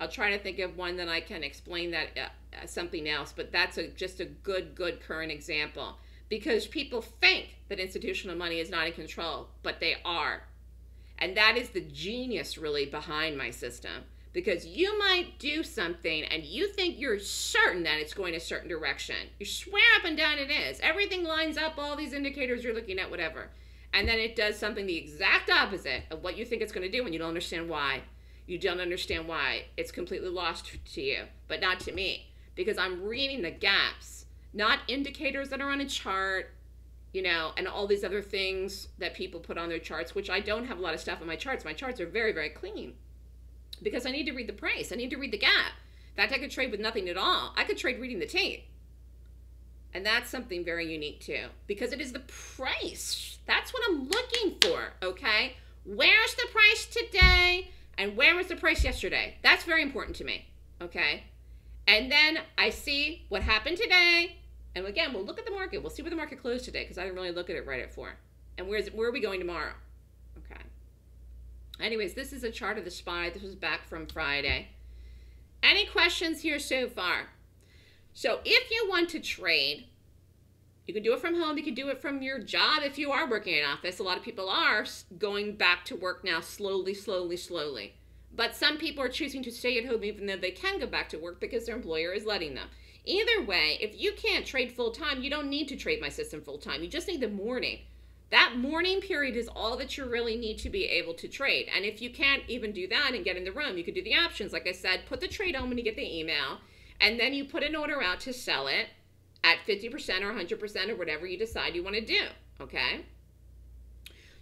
I'll try to think of one that I can explain that uh, something else, but that's a, just a good, good current example. Because people think that institutional money is not in control, but they are. And that is the genius really behind my system, because you might do something and you think you're certain that it's going a certain direction. You swear up and down it is. Everything lines up, all these indicators you're looking at, whatever. And then it does something the exact opposite of what you think it's going to do, and you don't understand why. You don't understand why. It's completely lost to you, but not to me, because I'm reading the gaps, not indicators that are on a chart, you know, and all these other things that people put on their charts, which I don't have a lot of stuff on my charts. My charts are very, very clean because I need to read the price. I need to read the gap. In fact, I could trade with nothing at all. I could trade reading the tape. And that's something very unique too, because it is the price. That's what I'm looking for, okay? Where's the price today? And where was the price yesterday? That's very important to me, okay? And then I see what happened today. And again, we'll look at the market. We'll see where the market closed today because I didn't really look at it right at four. And where's where are we going tomorrow? Okay. Anyways, this is a chart of the S P Y. This was back from Friday. Any questions here so far? So if you want to trade, you can do it from home. You can do it from your job if you are working in an office. A lot of people are going back to work now slowly, slowly, slowly. But some people are choosing to stay at home even though they can go back to work because their employer is letting them. Either way, if you can't trade full-time, you don't need to trade my system full-time. You just need the morning. That morning period is all that you really need to be able to trade. And if you can't even do that and get in the room, you could do the options. Like I said, put the trade on when you get the email, and then you put an order out to sell it at fifty percent or one hundred percent or whatever you decide you want to do, okay?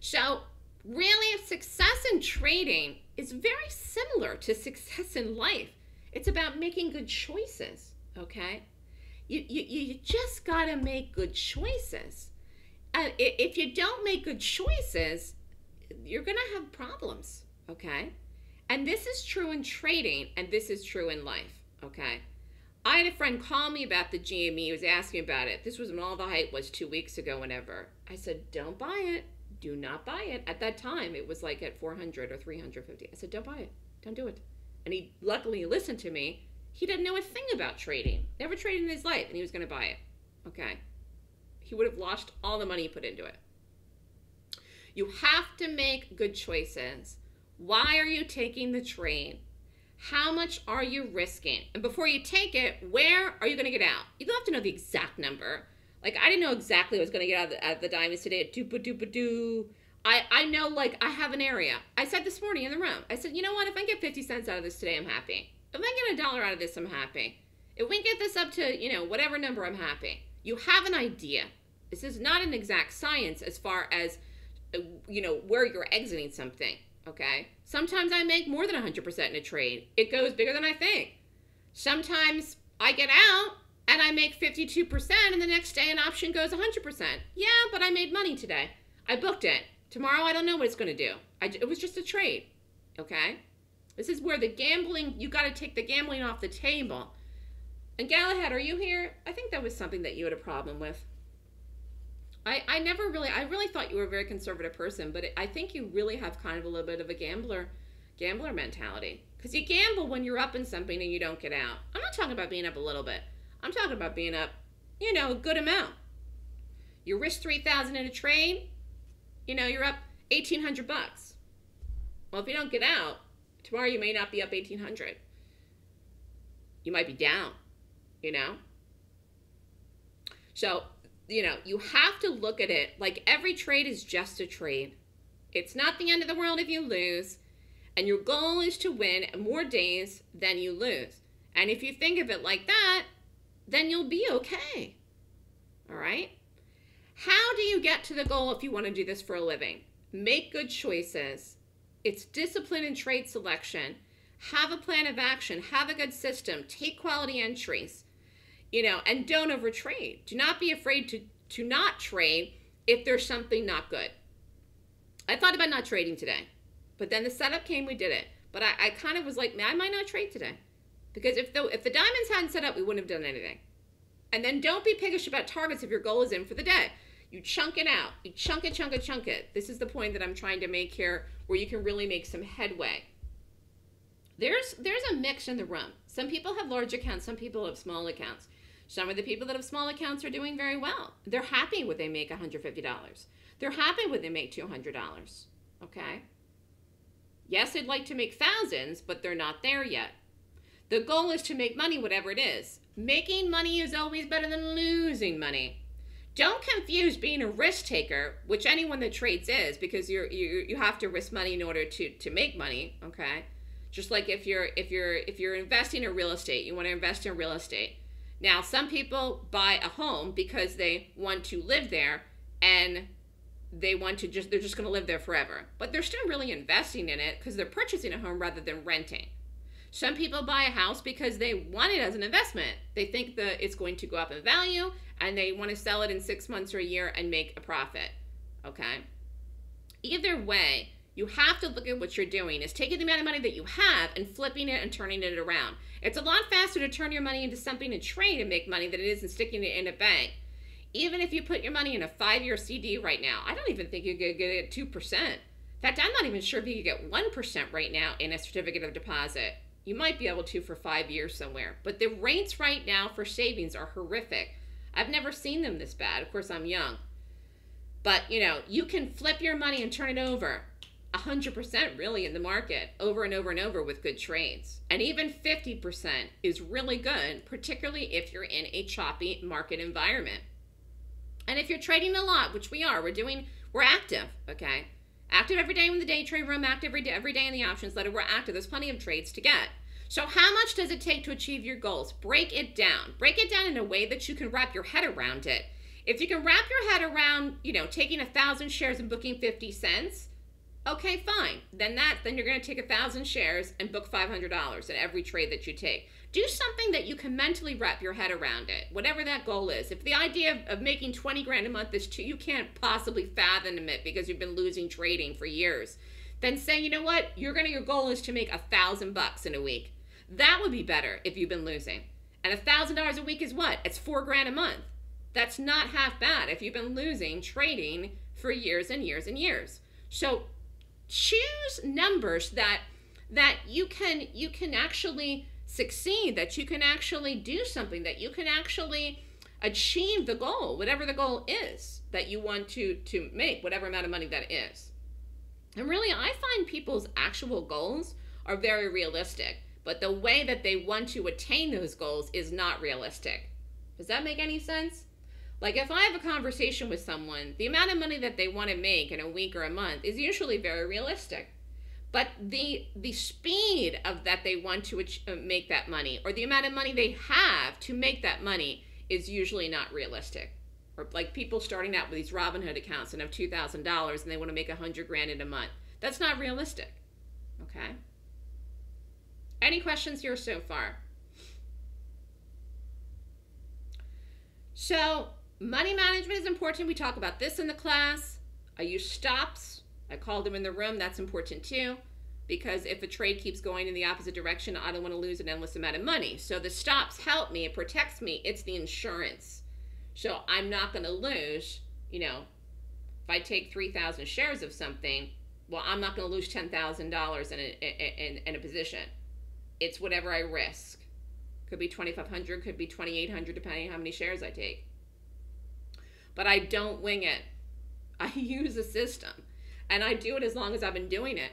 So really, success in trading is very similar to success in life. It's about making good choices. okay? You, you, you just got to make good choices. Uh, if you don't make good choices, you're going to have problems, okay? And this is true in trading, and this is true in life, okay? I had a friend call me about the G M E. He was asking about it. This was when all the hype was two weeks ago, whenever. I said, don't buy it. Do not buy it. At that time, it was like at four hundred or three hundred fifty. I said, don't buy it. Don't do it. And he luckily listened to me. He didn't know a thing about trading. Never traded in his life, and he was going to buy it. Okay. He would have lost all the money he put into it. You have to make good choices. Why are you taking the trade? How much are you risking? And before you take it, where are you going to get out? You don't have to know the exact number. Like, I didn't know exactly what I was going to get out of the, out of the diamonds today at doo-ba-doo-ba-doo. I, I know, like, I have an area. I said this morning in the room, I said, you know what? If I get fifty cents out of this today, I'm happy. If I get a dollar out of this, I'm happy. If we get this up to, you know, whatever number, I'm happy. You have an idea. This is not an exact science as far as, you know, where you're exiting something, okay? Sometimes I make more than one hundred percent in a trade. It goes bigger than I think. Sometimes I get out and I make fifty-two percent, and the next day an option goes one hundred percent. Yeah, but I made money today. I booked it. Tomorrow, I don't know what it's going to do. I, it was just a trade, okay? This is where the gambling, you got to take the gambling off the table. And Galahad, are you here? I think that was something that you had a problem with. I, I never really, I really thought you were a very conservative person, but it, I think you really have kind of a little bit of a gambler, gambler mentality. Because you gamble when you're up in something and you don't get out. I'm not talking about being up a little bit. I'm talking about being up, you know, a good amount. You risk three thousand dollars in a trade, you know, you're up eighteen hundred bucks. Well, if you don't get out, tomorrow you may not be up eighteen hundred. You might be down, you know? So, you know, you have to look at it like every trade is just a trade. It's not the end of the world if you lose, and your goal is to win more days than you lose. And if you think of it like that, then you'll be okay, all right? How do you get to the goal if you want to do this for a living? Make good choices. It's discipline and trade selection. Have a plan of action. Have a good system. Take quality entries. You know, and don't overtrade. Do not be afraid to, to not trade if there's something not good. I thought about not trading today, but then the setup came, we did it. But I, I kind of was like, man, I might not trade today. Because if the, if the diamonds hadn't set up, we wouldn't have done anything. And then don't be piggish about targets if your goal is in for the day. You chunk it out. You chunk it, chunk it, chunk it. This is the point that I'm trying to make here where you can really make some headway. There's, there's a mix in the room. Some people have large accounts. Some people have small accounts. Some of the people that have small accounts are doing very well. They're happy when they make one hundred fifty dollars. They're happy when they make two hundred dollars, okay? Yes, they'd like to make thousands, but they're not there yet. The goal is to make money, whatever it is. Making money is always better than losing money. Don't confuse being a risk taker, which anyone that trades is, because you're, you, you have to risk money in order to, to make money, okay? Just like if you're, if, you're, if you're investing in real estate, you want to invest in real estate. Now, some people buy a home because they want to live there and they want to just, they're just going to live there forever. But they're still really investing in it because they're purchasing a home rather than renting. Some people buy a house because they want it as an investment. They think that it's going to go up in value and they want to sell it in six months or a year and make a profit, okay? Either way, you have to look at what you're doing is taking the amount of money that you have and flipping it and turning it around. It's a lot faster to turn your money into something and trade and make money than it is in sticking it in a bank. Even if you put your money in a five-year C D right now, I don't even think you could get it two percent. In fact, I'm not even sure if you could get one percent right now in a certificate of deposit. You might be able to for five years somewhere. But the rates right now for savings are horrific. I've never seen them this bad. Of course, I'm young. But, you know, you can flip your money and turn it over one hundred percent really in the market over and over and over with good trades. And even fifty percent is really good, particularly if you're in a choppy market environment. And if you're trading a lot, which we are, we're doing, we're active, okay? Active every day in the day trade room, active every day, every day in the options letter, we're active. There's plenty of trades to get. So how much does it take to achieve your goals? Break it down. Break it down in a way that you can wrap your head around it. If you can wrap your head around, you know, taking a thousand shares and booking fifty cents, Okay, fine. Then that, then you're going to take one thousand shares and book five hundred dollars at every trade that you take. Do something that you can mentally wrap your head around it, whatever that goal is. If the idea of, of making twenty grand a month is too, you can't possibly fathom it because you've been losing trading for years, then say, you know what, you're gonna, your goal is to make a thousand bucks in a week. That would be better if you've been losing. And a thousand dollars a week is what? It's four grand a month. That's not half bad if you've been losing trading for years and years and years. So choose numbers that that you can you can actually succeed, that you can actually do something, that you can actually achieve the goal, whatever the goal is that you want to to make, whatever amount of money that is. And really, I find people's actual goals are very realistic, but the way that they want to attain those goals is not realistic. Does that make any sense? Like, if I have a conversation with someone, the amount of money that they want to make in a week or a month is usually very realistic. But the the speed of that they want to make that money, or the amount of money they have to make that money, is usually not realistic. Or like people starting out with these Robinhood accounts and have two thousand dollars and they want to make one hundred grand in a month. That's not realistic, okay? Any questions here so far? So, money management is important. We talk about this in the class. I use stops. I called them in the room. That's important too, because if a trade keeps going in the opposite direction, I don't want to lose an endless amount of money. So the stops help me. It protects me. It's the insurance. So I'm not going to lose, you know, if I take three thousand shares of something, well, I'm not going to lose ten thousand dollars in a, in, in a position. It's whatever I risk. Could be twenty-five hundred, could be twenty-eight hundred, depending on how many shares I take. But I don't wing it. I use a system. And I do it as long as I've been doing it.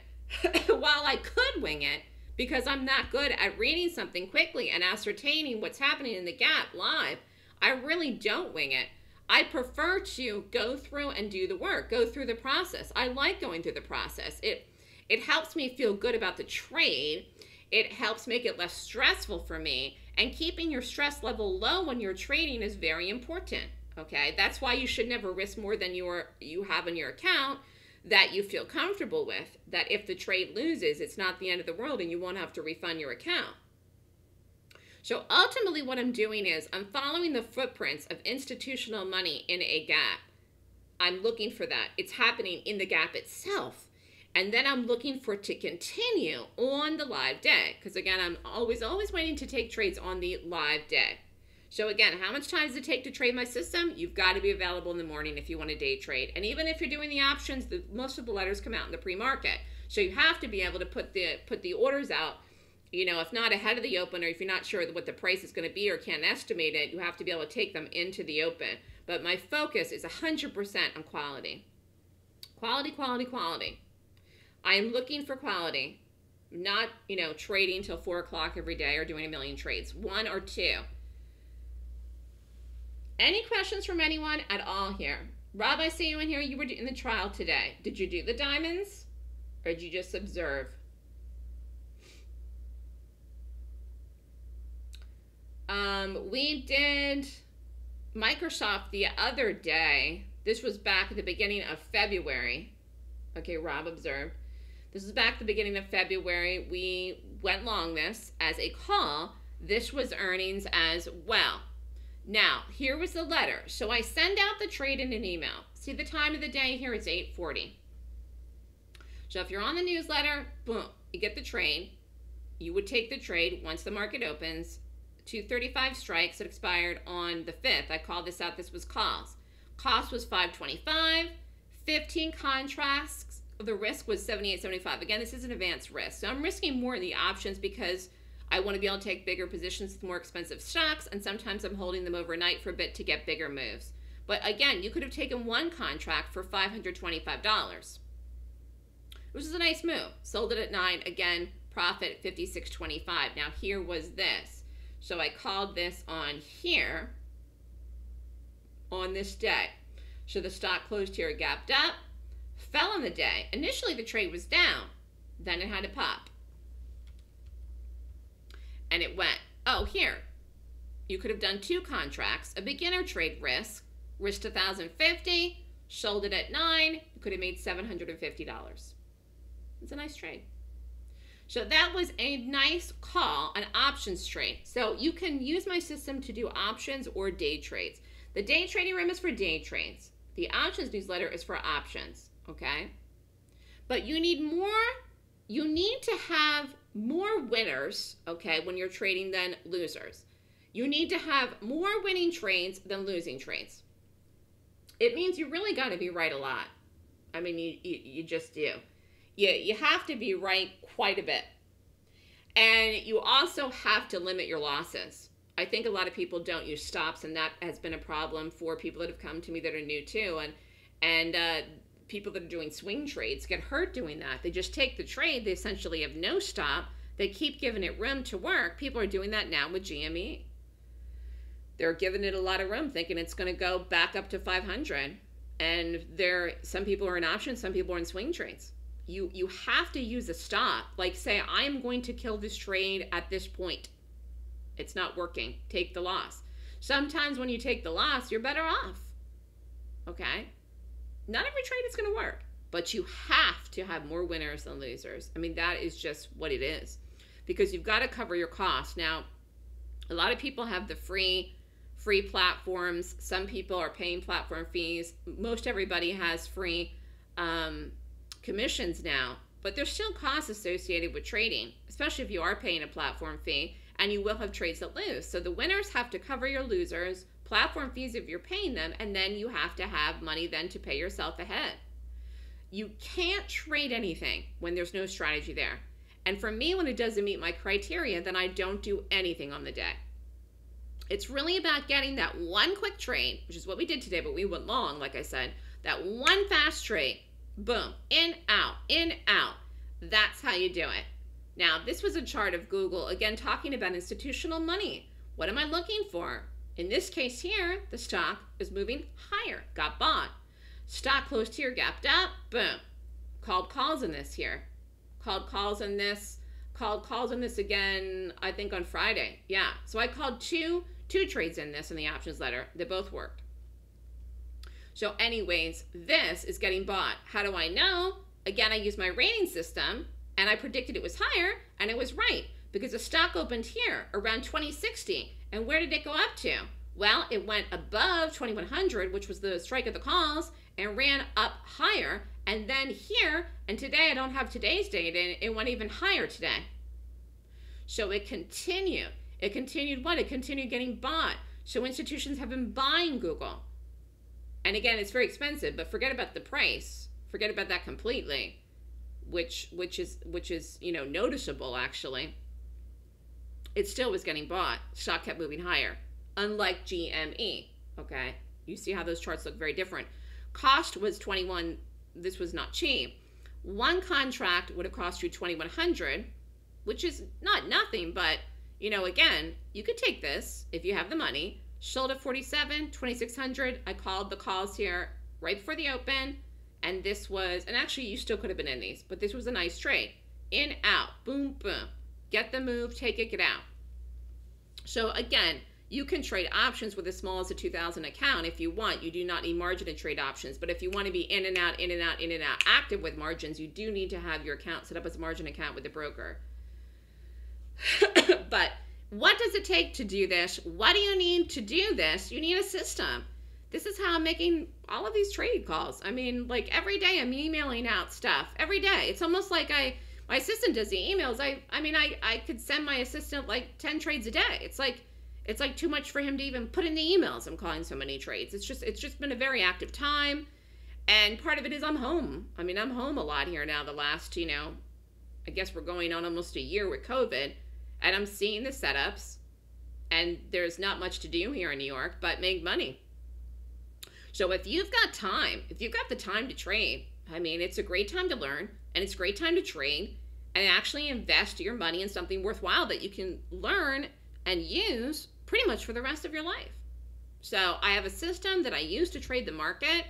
While I could wing it, because I'm not good at reading something quickly and ascertaining what's happening in the gap live, I really don't wing it. I prefer to go through and do the work, go through the process. I like going through the process. It, it helps me feel good about the trade. It helps make it less stressful for me. And keeping your stress level low when you're trading is very important. Okay, that's why you should never risk more than you are, you have in your account that you feel comfortable with, that if the trade loses, it's not the end of the world and you won't have to refund your account. So ultimately what I'm doing is I'm following the footprints of institutional money in a gap. I'm looking for that. It's happening in the gap itself. And then I'm looking for it to continue on the live day. Because again, I'm always, always waiting to take trades on the live day. So again, how much time does it take to trade my system? You've got to be available in the morning if you want to day trade. And even if you're doing the options, the, most of the letters come out in the pre-market. So you have to be able to put the put the orders out, you know, if not ahead of the open, or if you're not sure what the price is going to be or can't estimate it, you have to be able to take them into the open. But my focus is one hundred percent on quality. Quality, quality, quality. I am looking for quality, not, you know, trading till four o'clock every day or doing a million trades, one or two. Any questions from anyone at all here? Rob, I see you in here. You were in the trial today. Did you do the diamonds or did you just observe? Um, we did Microsoft the other day. This was back at the beginning of February. Okay, Rob observed. This was back at the beginning of February. We went long this as a call. This was earnings as well. Now, here was the letter. So I send out the trade in an email. See the time of the day here is eight forty. So if you're on the newsletter, boom, you get the trade. You would take the trade once the market opens. two thirty-five strikes. It expired on the fifth. I called this out. This was calls. Cost was five twenty-five. fifteen contracts. The risk was seventy-eight seventy-five. Again, this is an advanced risk. So I'm risking more in the options because I want to be able to take bigger positions with more expensive stocks, and sometimes I'm holding them overnight for a bit to get bigger moves. But again, you could have taken one contract for five hundred twenty-five dollars, which is a nice move. Sold it at nine, again, profit fifty-six twenty-five. Now here was this. So I called this on here on this day. So the stock closed here, it gapped up, fell on the day. Initially the trade was down, then it had to pop. And it went, oh, here, you could have done two contracts, a beginner trade risk, risked one thousand fifty dollars, sold it at nine, you could have made seven hundred fifty dollars. It's a nice trade. So that was a nice call, an options trade. So you can use my system to do options or day trades. The day trading room is for day trades. The options newsletter is for options, okay? But you need more, you need to have more winners, okay, when you're trading than losers. You need to have more winning trades than losing trades. It means you really gotta be right a lot. I mean, you, you, you just do. You, you have to be right quite a bit. And you also have to limit your losses. I think a lot of people don't use stops, and that has been a problem for people that have come to me that are new too. And, and uh, people that are doing swing trades get hurt doing that. They just take the trade. They essentially have no stop. They keep giving it room to work. People are doing that now with G M E. They're giving it a lot of room, thinking it's going to go back up to five hundred. And there, some people are in options, some people are in swing trades. You, you have to use a stop. Like say, I'm going to kill this trade at this point. It's not working. Take the loss. Sometimes when you take the loss, you're better off. Okay? Not every trade is going to work, but you have to have more winners than losers. I mean, that is just what it is, because you've got to cover your costs. Now, a lot of people have the free free platforms. Some people are paying platform fees. Most everybody has free um, commissions now, but there's still costs associated with trading, especially if you are paying a platform fee, and you will have trades that lose. So the winners have to cover your losers, platform fees if you're paying them, and then you have to have money then to pay yourself ahead. You can't trade anything when there's no strategy there. And for me, when it doesn't meet my criteria, then I don't do anything on the day. It's really about getting that one quick trade, which is what we did today, but we went long, like I said, that one fast trade, boom, in, out, in, out. That's how you do it. Now, this was a chart of Google, again, talking about institutional money. What am I looking for? In this case here, the stock is moving higher, got bought. Stock closed here, gapped up, boom. Called calls in this here. Called calls on this, called calls on this again, I think on Friday. Yeah, so I called two, two trades in this in the options letter. They both worked. So anyways, this is getting bought. How do I know? Again, I use my rating system, and I predicted it was higher, and it was right, because the stock opened here around twenty sixty. And where did it go up to? Well, it went above twenty-one hundred, which was the strike of the calls, and ran up higher. And then here, and today, I don't have today's data, it went even higher today. So it continued. It continued what? It continued getting bought. So institutions have been buying Google. And again, it's very expensive, but forget about the price. Forget about that completely, which which is, which is you know, noticeable, actually. It still was getting bought. Stock kept moving higher, unlike G M E, okay? You see how those charts look very different. Cost was twenty-one, this was not cheap. One contract would have cost you twenty-one hundred, which is not nothing, but you know, again, you could take this if you have the money. Sold at forty-seven, twenty-six hundred. I called the calls here right before the open, and this was, and actually you still could have been in these, but this was a nice trade. In, out, boom, boom. Get the move, take it, get out. So again, you can trade options with as small as a two thousand account if you want. You do not need margin to trade options, but if you want to be in and out, in and out, in and out active with margins, you do need to have your account set up as a margin account with the broker. But what does it take to do this? What do you need to do this? You need a system. This is how I'm making all of these trade calls. I mean, like every day I'm emailing out stuff. Every day. It's almost like I... my assistant does the emails. I I mean, I, I could send my assistant like ten trades a day. It's like, it's like too much for him to even put in the emails. I'm calling so many trades. It's just, it's just been a very active time. And part of it is I'm home. I mean, I'm home a lot here now the last, you know, I guess we're going on almost a year with COVID, and I'm seeing the setups, and there's not much to do here in New York, but make money. So if you've got time, if you've got the time to trade, I mean, it's a great time to learn, and it's a great time to trade and actually invest your money in something worthwhile that you can learn and use pretty much for the rest of your life. So I have a system that I use to trade the market,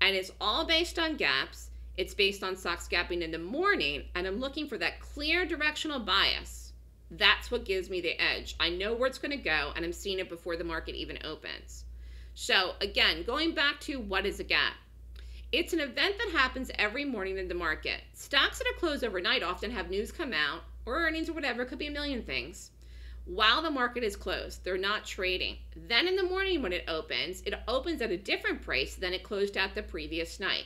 and it's all based on gaps. It's based on stocks gapping in the morning, and I'm looking for that clear directional bias. That's what gives me the edge. I know where it's going to go, and I'm seeing it before the market even opens. So again, going back to what is a gap? It's an event that happens every morning in the market. Stocks that are closed overnight often have news come out, or earnings or whatever. It could be a million things. While the market is closed, they're not trading. Then in the morning when it opens, it opens at a different price than it closed out the previous night.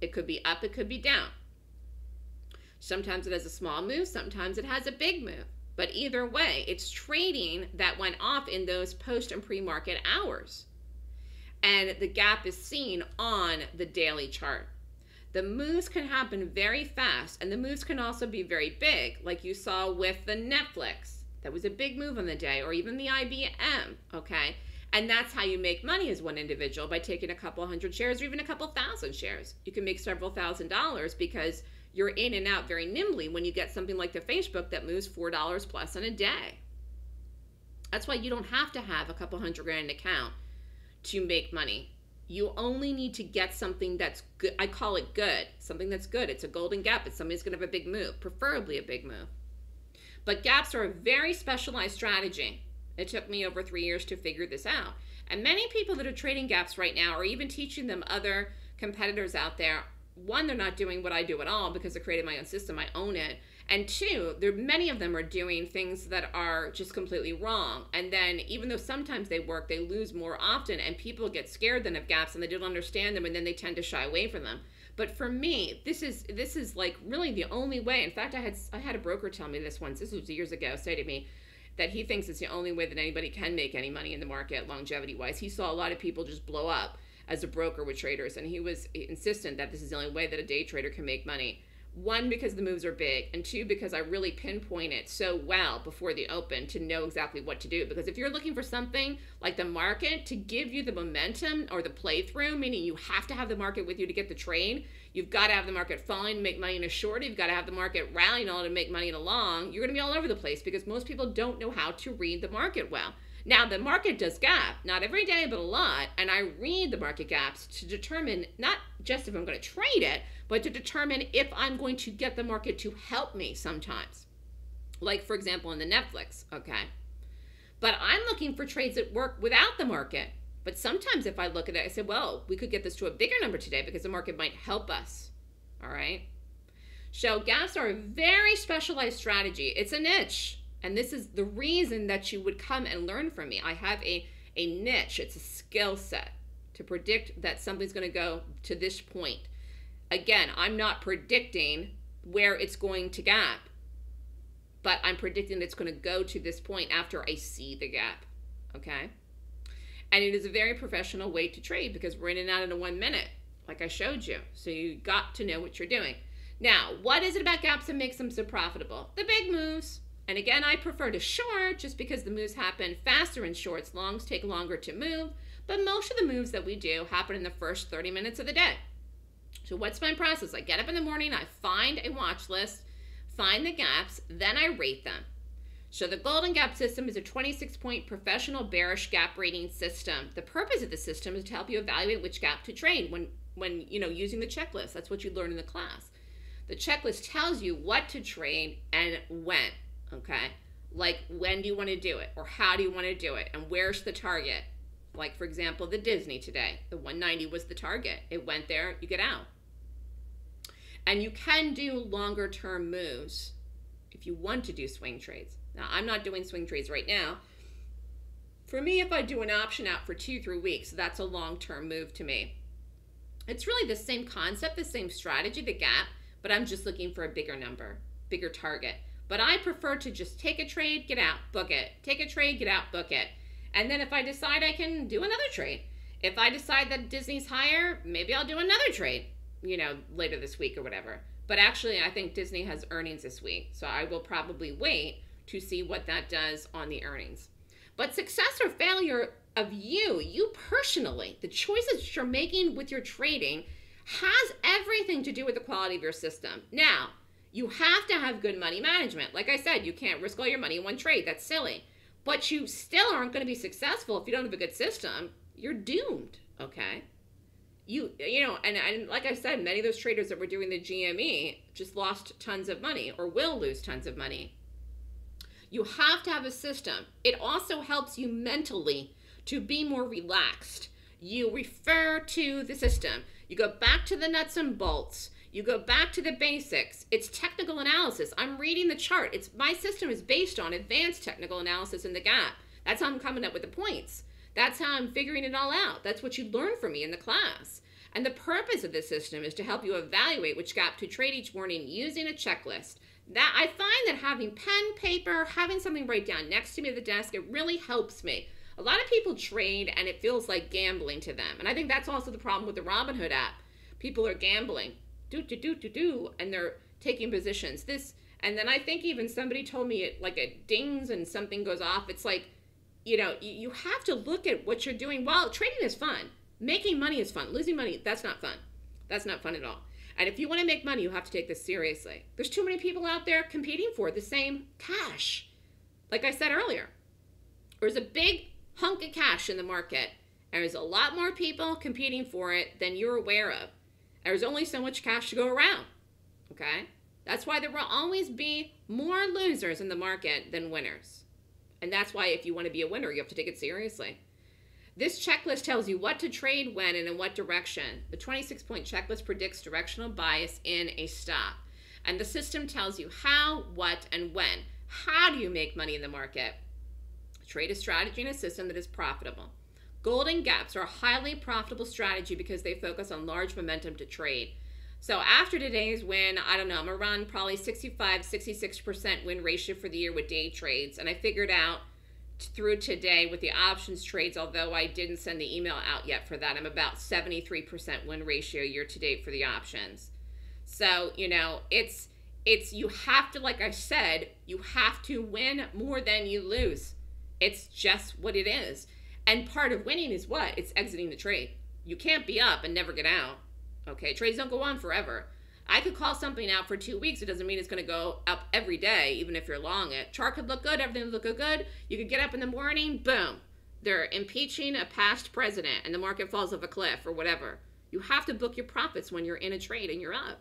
It could be up, it could be down. Sometimes it has a small move, sometimes it has a big move. But either way, it's trading that went off in those post and pre-market hours. And the gap is seen on the daily chart. The moves can happen very fast, and the moves can also be very big, like you saw with the Netflix. That was a big move on the day, or even the I B M, okay? And that's how you make money as one individual, by taking a couple hundred shares or even a couple thousand shares. You can make several thousand dollars because you're in and out very nimbly when you get something like the Facebook that moves four dollars plus in a day. That's why you don't have to have a couple hundred grand account to make money. You only need to get something that's good. I call it good, something that's good. It's a golden gap. It's somebody's gonna have a big move, preferably a big move. But gaps are a very specialized strategy. It took me over three years to figure this out. And many people that are trading gaps right now, or even teaching them other competitors out there, one, they're not doing what I do at all because I created my own system, I own it. And two, there many of them are doing things that are just completely wrong. And then even though sometimes they work, they lose more often, and people get scared then of gaps and they don't understand them, and then they tend to shy away from them. But for me, this is this is like really the only way. In fact, I had I had a broker tell me this once, this was years ago, say to me that he thinks it's the only way that anybody can make any money in the market longevity-wise. He saw a lot of people just blow up as a broker with traders, and he was insistent that this is the only way that a day trader can make money. One, because the moves are big, and two, because I really pinpoint it so well before the open to know exactly what to do. Because if you're looking for something like the market to give you the momentum or the playthrough, meaning you have to have the market with you to get the trade, you've got to have the market falling to make money in a short, you've got to have the market rallying all to make money in a long, you're going to be all over the place because most people don't know how to read the market well. Now, the market does gap, not every day, but a lot, and I read the market gaps to determine not just if I'm going to trade it, but to determine if I'm going to get the market to help me sometimes. Like, for example, in the Netflix, okay? But I'm looking for trades that work without the market. But sometimes if I look at it, I say, well, we could get this to a bigger number today because the market might help us, all right? So gaps are a very specialized strategy. It's a niche. And this is the reason that you would come and learn from me. I have a, a niche, it's a skill set to predict that something's gonna go to this point. Again, I'm not predicting where it's going to gap, but I'm predicting it's gonna go to this point after I see the gap, okay? And it is a very professional way to trade because we're in and out in a one minute, like I showed you. So you got to know what you're doing. Now, what is it about gaps that makes them so profitable? The big moves. And again, I prefer to short just because the moves happen faster in shorts. Longs take longer to move, but most of the moves that we do happen in the first thirty minutes of the day. So what's my process? I get up in the morning, I find a watch list, find the gaps, then I rate them. So the Golden Gap System is a twenty-six point professional bearish gap rating system. The purpose of the system is to help you evaluate which gap to trade when, when you know, using the checklist. That's what you learn in the class. The checklist tells you what to trade and when. Okay, like when do you want to do it, or how do you want to do it, and where's the target? Like, for example, the Disney today, the one ninety was the target. It went there, you get out. And you can do longer term moves if you want to do swing trades. Now, I'm not doing swing trades right now. For me, if I do an option out for two, three weeks, that's a long term move to me. It's really the same concept, the same strategy, the gap, but I'm just looking for a bigger number, bigger target. But I prefer to just take a trade, get out, book it. Take a trade, get out, book it. And then if I decide I can do another trade, if I decide that Disney's higher, maybe I'll do another trade, you know, later this week or whatever. But actually, I think Disney has earnings this week, so I will probably wait to see what that does on the earnings. But success or failure of you, you personally, the choices you're making with your trading has everything to do with the quality of your system. Now, you have to have good money management. Like I said, you can't risk all your money in one trade. That's silly. But you still aren't going to be successful if you don't have a good system. You're doomed, okay? You you know, and, and like I said, many of those traders that were doing the G M E just lost tons of money or will lose tons of money. You have to have a system. It also helps you mentally to be more relaxed. you refer to the system. You go back to the nuts and bolts. You go back to the basics. It's technical analysis. I'm reading the chart. It's my system is based on advanced technical analysis in the gap. That's how I'm coming up with the points. That's how I'm figuring it all out. That's what you learn from me in the class. And the purpose of this system is to help you evaluate which gap to trade each morning using a checklist. That I find that having pen, paper, having something right down next to me at the desk, it really helps me. A lot of people trade and it feels like gambling to them. And I think that's also the problem with the Robinhood app. People are gambling. Do, do, do, do, do. And they're taking positions. This, and then I think even somebody told me it like it dings and something goes off. It's like, you know, you, you have to look at what you're doing. While trading is fun. Making money is fun. Losing money, that's not fun. That's not fun at all. And if you want to make money, you have to take this seriously. There's too many people out there competing for the same cash. Like I said earlier, there's a big hunk of cash in the market. And there's a lot more people competing for it than you're aware of. And there's only so much cash to go around. Okay? That's why there will always be more losers in the market than winners. And that's why if you want to be a winner, you have to take it seriously. This checklist tells you what to trade when and in what direction. The twenty-six point checklist predicts directional bias in a stock. And the system tells you how, what, and when. How do you make money in the market? Trade a strategy in a system that is profitable. Golden gaps are a highly profitable strategy because they focus on large momentum to trade. So after today's win, I don't know, I'm around probably sixty-five, sixty-six percent win ratio for the year with day trades. And I figured out through today with the options trades, although I didn't send the email out yet for that, I'm about seventy-three percent win ratio year to date for the options. So, you know, it's, it's, you have to, like I said, you have to win more than you lose. It's just what it is. And part of winning is what? It's exiting the trade. You can't be up and never get out. Okay, trades don't go on forever. I could call something out for two weeks. It doesn't mean it's going to go up every day, even if you're long it. Chart could look good. Everything would look good. You could get up in the morning. Boom. They're impeaching a past president and the market falls off a cliff or whatever. You have to book your profits when you're in a trade and you're up.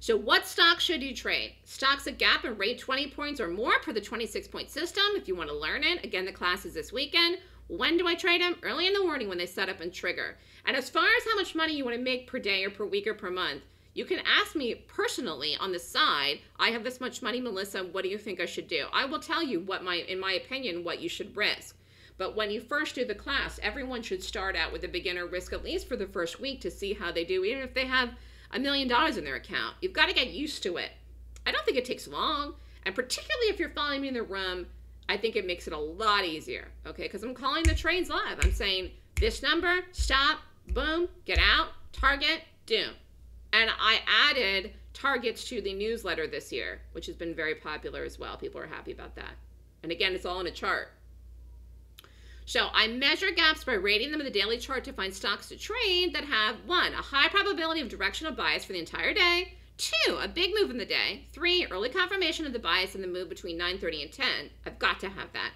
So what stock should you trade? Stocks that gap and rate twenty points or more per the twenty-six point system if you want to learn it. Again, the class is this weekend. When do I trade them? Early in the morning when they set up and trigger. And as far as how much money you want to make per day or per week or per month, you can ask me personally on the side. I have this much money, Melissa, what do you think I should do? I will tell you what my, in my opinion, what you should risk. But when you first do the class, everyone should start out with a beginner risk at least for the first week to see how they do, even if they have a million dollars in their account. You've got to get used to it. I don't think it takes long. And particularly if you're following me in the room, I think it makes it a lot easier, okay? Because I'm calling the trades live. I'm saying this number, stop, boom, get out, target, doom. And I added targets to the newsletter this year, which has been very popular as well. People are happy about that. And again, it's all in a chart. So I measure gaps by rating them in the daily chart to find stocks to trade that have, one, a high probability of directional bias for the entire day, two, a big move in the day, three, early confirmation of the bias in the move between nine thirty and ten. I've got to have that.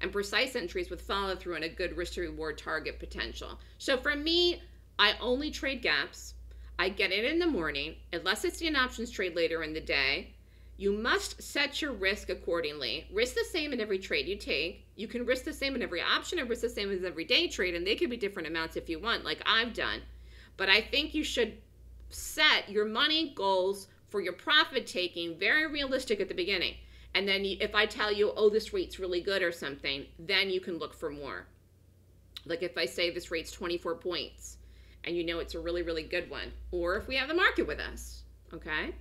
And precise entries with follow-through and a good risk-to-reward target potential. So for me, I only trade gaps. I get it in the morning, unless it's an options trade later in the day. You must set your risk accordingly. Risk the same in every trade you take. You can risk the same in every option and risk the same as every day trade, and they can be different amounts if you want, like I've done. But I think you should set your money goals for your profit taking very realistic at the beginning. And then if I tell you, oh, this rate's really good or something, then you can look for more. Like if I say this rate's twenty-four points, and you know it's a really, really good one. Or if we have the market with us, okay?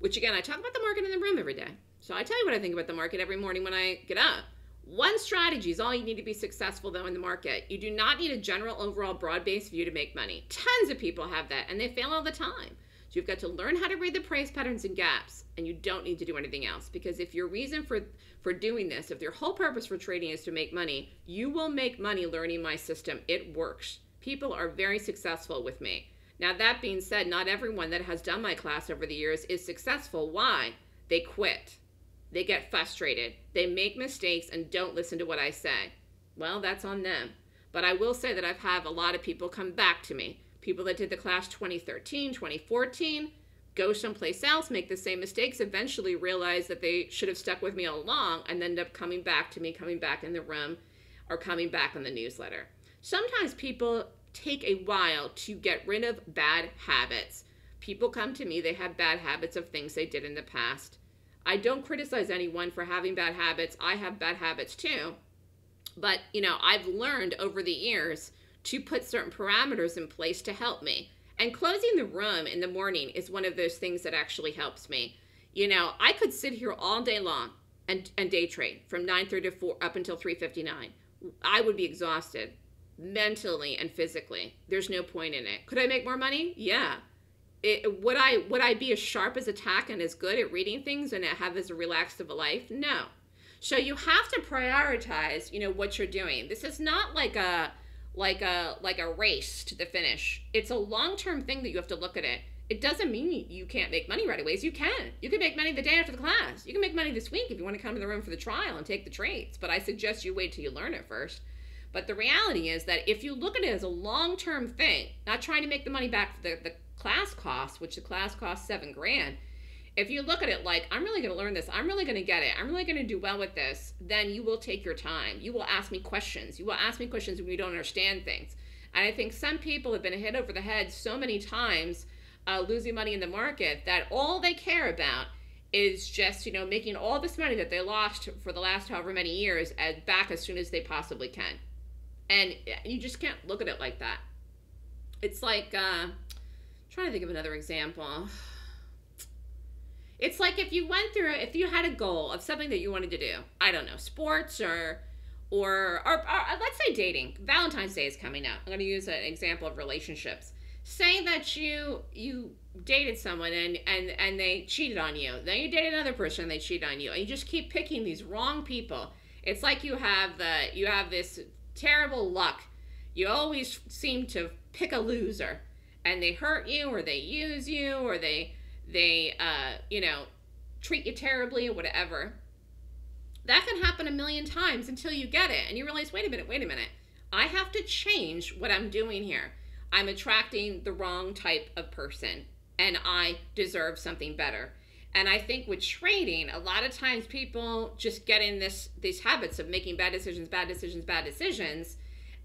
Which again, I talk about the market in the room every day. So I tell you what I think about the market every morning when I get up. One strategy is all you need to be successful though in the market. You do not need a general overall broad-based view to make money. Tons of people have that and they fail all the time. So you've got to learn how to read the price patterns and gaps and you don't need to do anything else because if your reason for, for doing this, if your whole purpose for trading is to make money, you will make money learning my system. It works. People are very successful with me. Now, that being said, not everyone that has done my class over the years is successful. Why? They quit. They get frustrated. They make mistakes and don't listen to what I say. Well, that's on them. But I will say that I've had a lot of people come back to me. People that did the class twenty thirteen, twenty fourteen, go someplace else, make the same mistakes, eventually realize that they should have stuck with me all along and end up coming back to me, coming back in the room, or coming back on the newsletter. sometimes people take a while to get rid of bad habits. People come to me, they have bad habits of things they did in the past. I don't criticize anyone for having bad habits. I have bad habits too. But, you know, I've learned over the years to put certain parameters in place to help me. And closing the room in the morning is one of those things that actually helps me. You know, I could sit here all day long and, and day trade from nine thirty to four up until three fifty-nine. I would be exhausted mentally and physically. There's no point in it. Could I make more money? Yeah. It, would I would I be as sharp as a tack and as good at reading things and have as relaxed of a life? No. So you have to prioritize, you know, what you're doing. This is not like a like a like a race to the finish. It's a long-term thing that you have to look at it. It doesn't mean you can't make money right away. You can. You can make money the day after the class. You can make money this week if you want to come to the room for the trial and take the trades. But I suggest you wait till you learn it first. But the reality is that if you look at it as a long-term thing, not trying to make the money back for the, the class cost, which the class costs seven grand, if you look at it like, I'm really going to learn this, I'm really going to get it, I'm really going to do well with this, then you will take your time. You will ask me questions. You will ask me questions when you don't understand things. And I think some people have been hit over the head so many times uh, losing money in the market that all they care about is just, you know, making all this money that they lost for the last however many years as back as soon as they possibly can. And you just can't look at it like that. It's like, uh, I'm trying to think of another example. It's like if you went through, if you had a goal of something that you wanted to do, I don't know, sports or, or, or, or let's say dating. Valentine's Day is coming up. I'm going to use an example of relationships. Say that you, you dated someone and, and, and they cheated on you. Then you date another person and they cheat on you. And you just keep picking these wrong people. It's like you have the, you have this terrible luck. You always seem to pick a loser, and they hurt you or they use you or they they uh you know, treat you terribly or whatever. That can happen a million times until you get it and you realize, wait a minute, wait a minute, I have to change what I'm doing here. I'm attracting the wrong type of person and I deserve something better. And I think with trading, a lot of times people just get in this these habits of making bad decisions, bad decisions, bad decisions,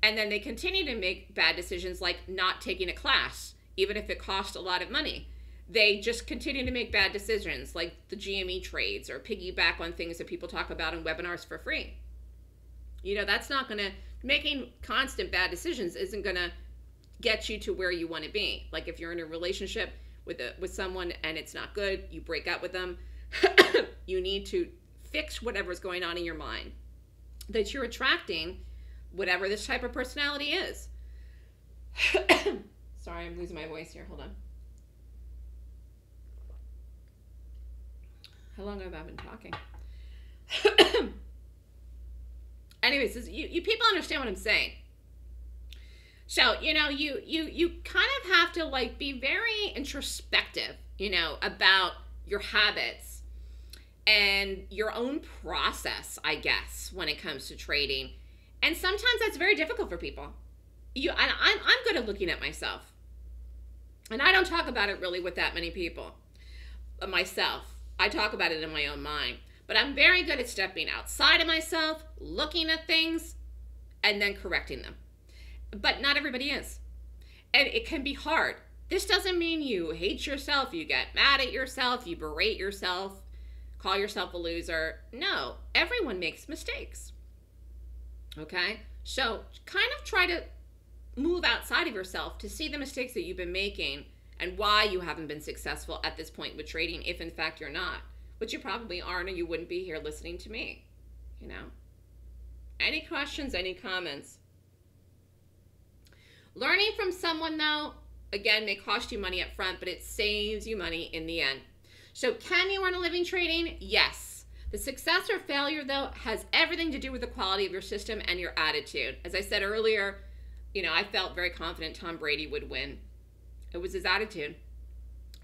and then they continue to make bad decisions like not taking a class, even if it costs a lot of money. They just continue to make bad decisions like the G M E trades or piggyback on things that people talk about in webinars for free. You know, that's not going to, making constant bad decisions isn't going to get you to where you want to be. Like if you're in a relationship with a, with someone and it's not good, you break up with them. You need to fix whatever's going on in your mind, that you're attracting whatever this type of personality is. Sorry, I'm losing my voice here. Hold on. How long have I been talking? Anyways, this, you, you people understand what I'm saying. So, you know, you, you, you kind of have to like be very introspective, you know, about your habits and your own process, I guess, when it comes to trading. And sometimes that's very difficult for people. You, I, I'm, I'm good at looking at myself, and I don't talk about it really with that many people, but myself, I talk about it in my own mind, but I'm very good at stepping outside of myself, looking at things and then correcting them. But not everybody is. And it can be hard. This doesn't mean you hate yourself, you get mad at yourself, you berate yourself, call yourself a loser. No, everyone makes mistakes. Okay? So kind of try to move outside of yourself to see the mistakes that you've been making and why you haven't been successful at this point with trading, if in fact you're not. Which you probably aren't, or you wouldn't be here listening to me. You know? Any questions, any comments? Learning from someone, though, again, may cost you money up front, but it saves you money in the end. So can you earn a living trading? Yes. The success or failure, though, has everything to do with the quality of your system and your attitude. As I said earlier, you know, I felt very confident Tom Brady would win. It was his attitude.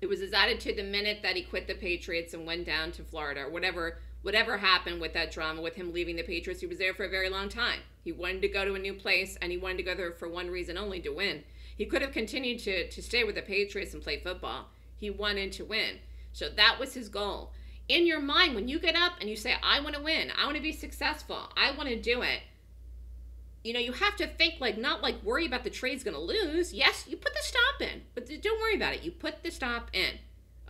It was his attitude the minute that he quit the Patriots and went down to Florida, or whatever, whatever happened with that drama with him leaving the Patriots. He was there for a very long time. He wanted to go to a new place, and he wanted to go there for one reason only, to win. He could have continued to, to stay with the Patriots and play football. He wanted to win. So that was his goal. In your mind, when you get up and you say, I want to win, I want to be successful, I want to do it, You know, you have to think, like, not like worry about the trade's going to lose. Yes, you put the stop in, but don't worry about it. You put the stop in,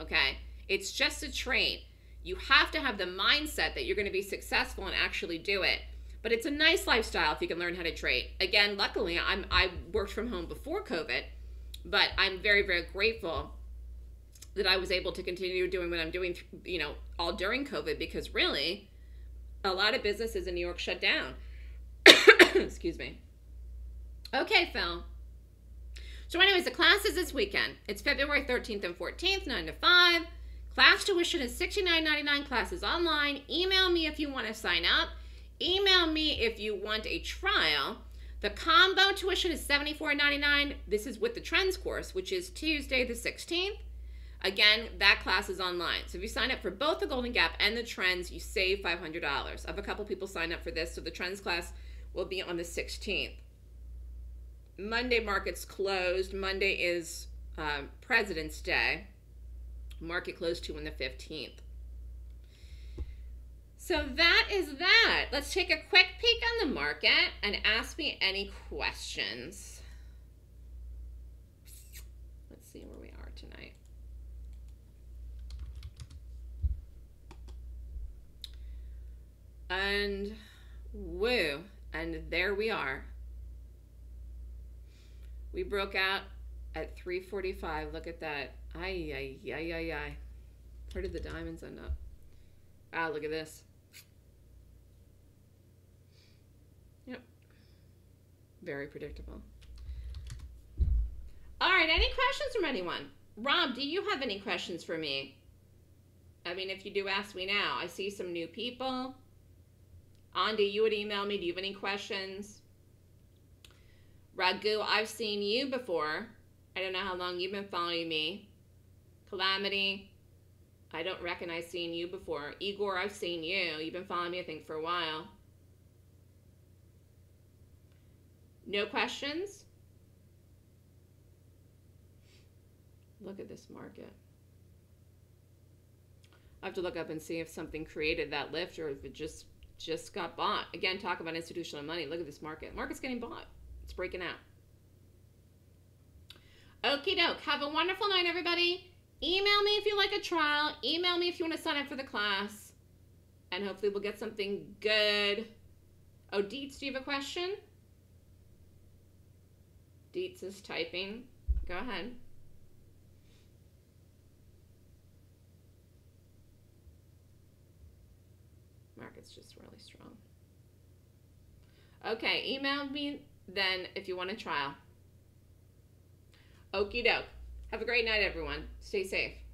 okay? It's just a trade. You have to have the mindset that you're going to be successful and actually do it. But it's a nice lifestyle if you can learn how to trade. Again, luckily, I'm, I worked from home before COVID, but I'm very, very grateful that I was able to continue doing what I'm doing, you know, all during COVID, because really, a lot of businesses in New York shut down. Excuse me. Okay, Phil. So anyways, the class is this weekend. It's February thirteenth and fourteenth, nine to five. Class tuition is sixty-nine ninety-nine. Class is online. Email me if you want to sign up. Email me if you want a trial. The combo tuition is seventy-four ninety-nine. This is with the Trends course, which is Tuesday the sixteenth. Again, that class is online. So if you sign up for both the Golden Gap and the Trends, you save five hundred dollars. I have a couple people sign up for this, so the Trends class will be on the sixteenth. Monday market's closed. Monday is um, President's Day. Market closed to on the fifteenth. So that is that. Let's take a quick peek on the market and ask me any questions. Let's see where we are tonight. And woo. And there we are. We broke out at three forty-five. Look at that. Ay, ay, ay, ay, ay. Where did the diamonds end up? Ah, look at this. Yep. Very predictable. All right. Any questions from anyone? Rob, do you have any questions for me? I mean, if you do, ask me now. I see some new people. Andy, you would email me. Do you have any questions? Raghu, I've seen you before. I don't know how long you've been following me. Calamity, I don't recognize seeing you before. Igor, I've seen you. You've been following me, I think, for a while. No questions? Look at this market. I have to look up and see if something created that lift or if it just... just got bought. Again, talk about institutional money. Look at this market. Market's getting bought. It's breaking out. Okie doke. Have a wonderful night, everybody. Email me if you like a trial. Email me if you want to sign up for the class. And hopefully we'll get something good. Oh, Dietz, do you have a question? Dietz is typing. Go ahead. Market's just really strong. Okay, email me then if you want a trial. Okie doke. Have a great night, everyone. Stay safe.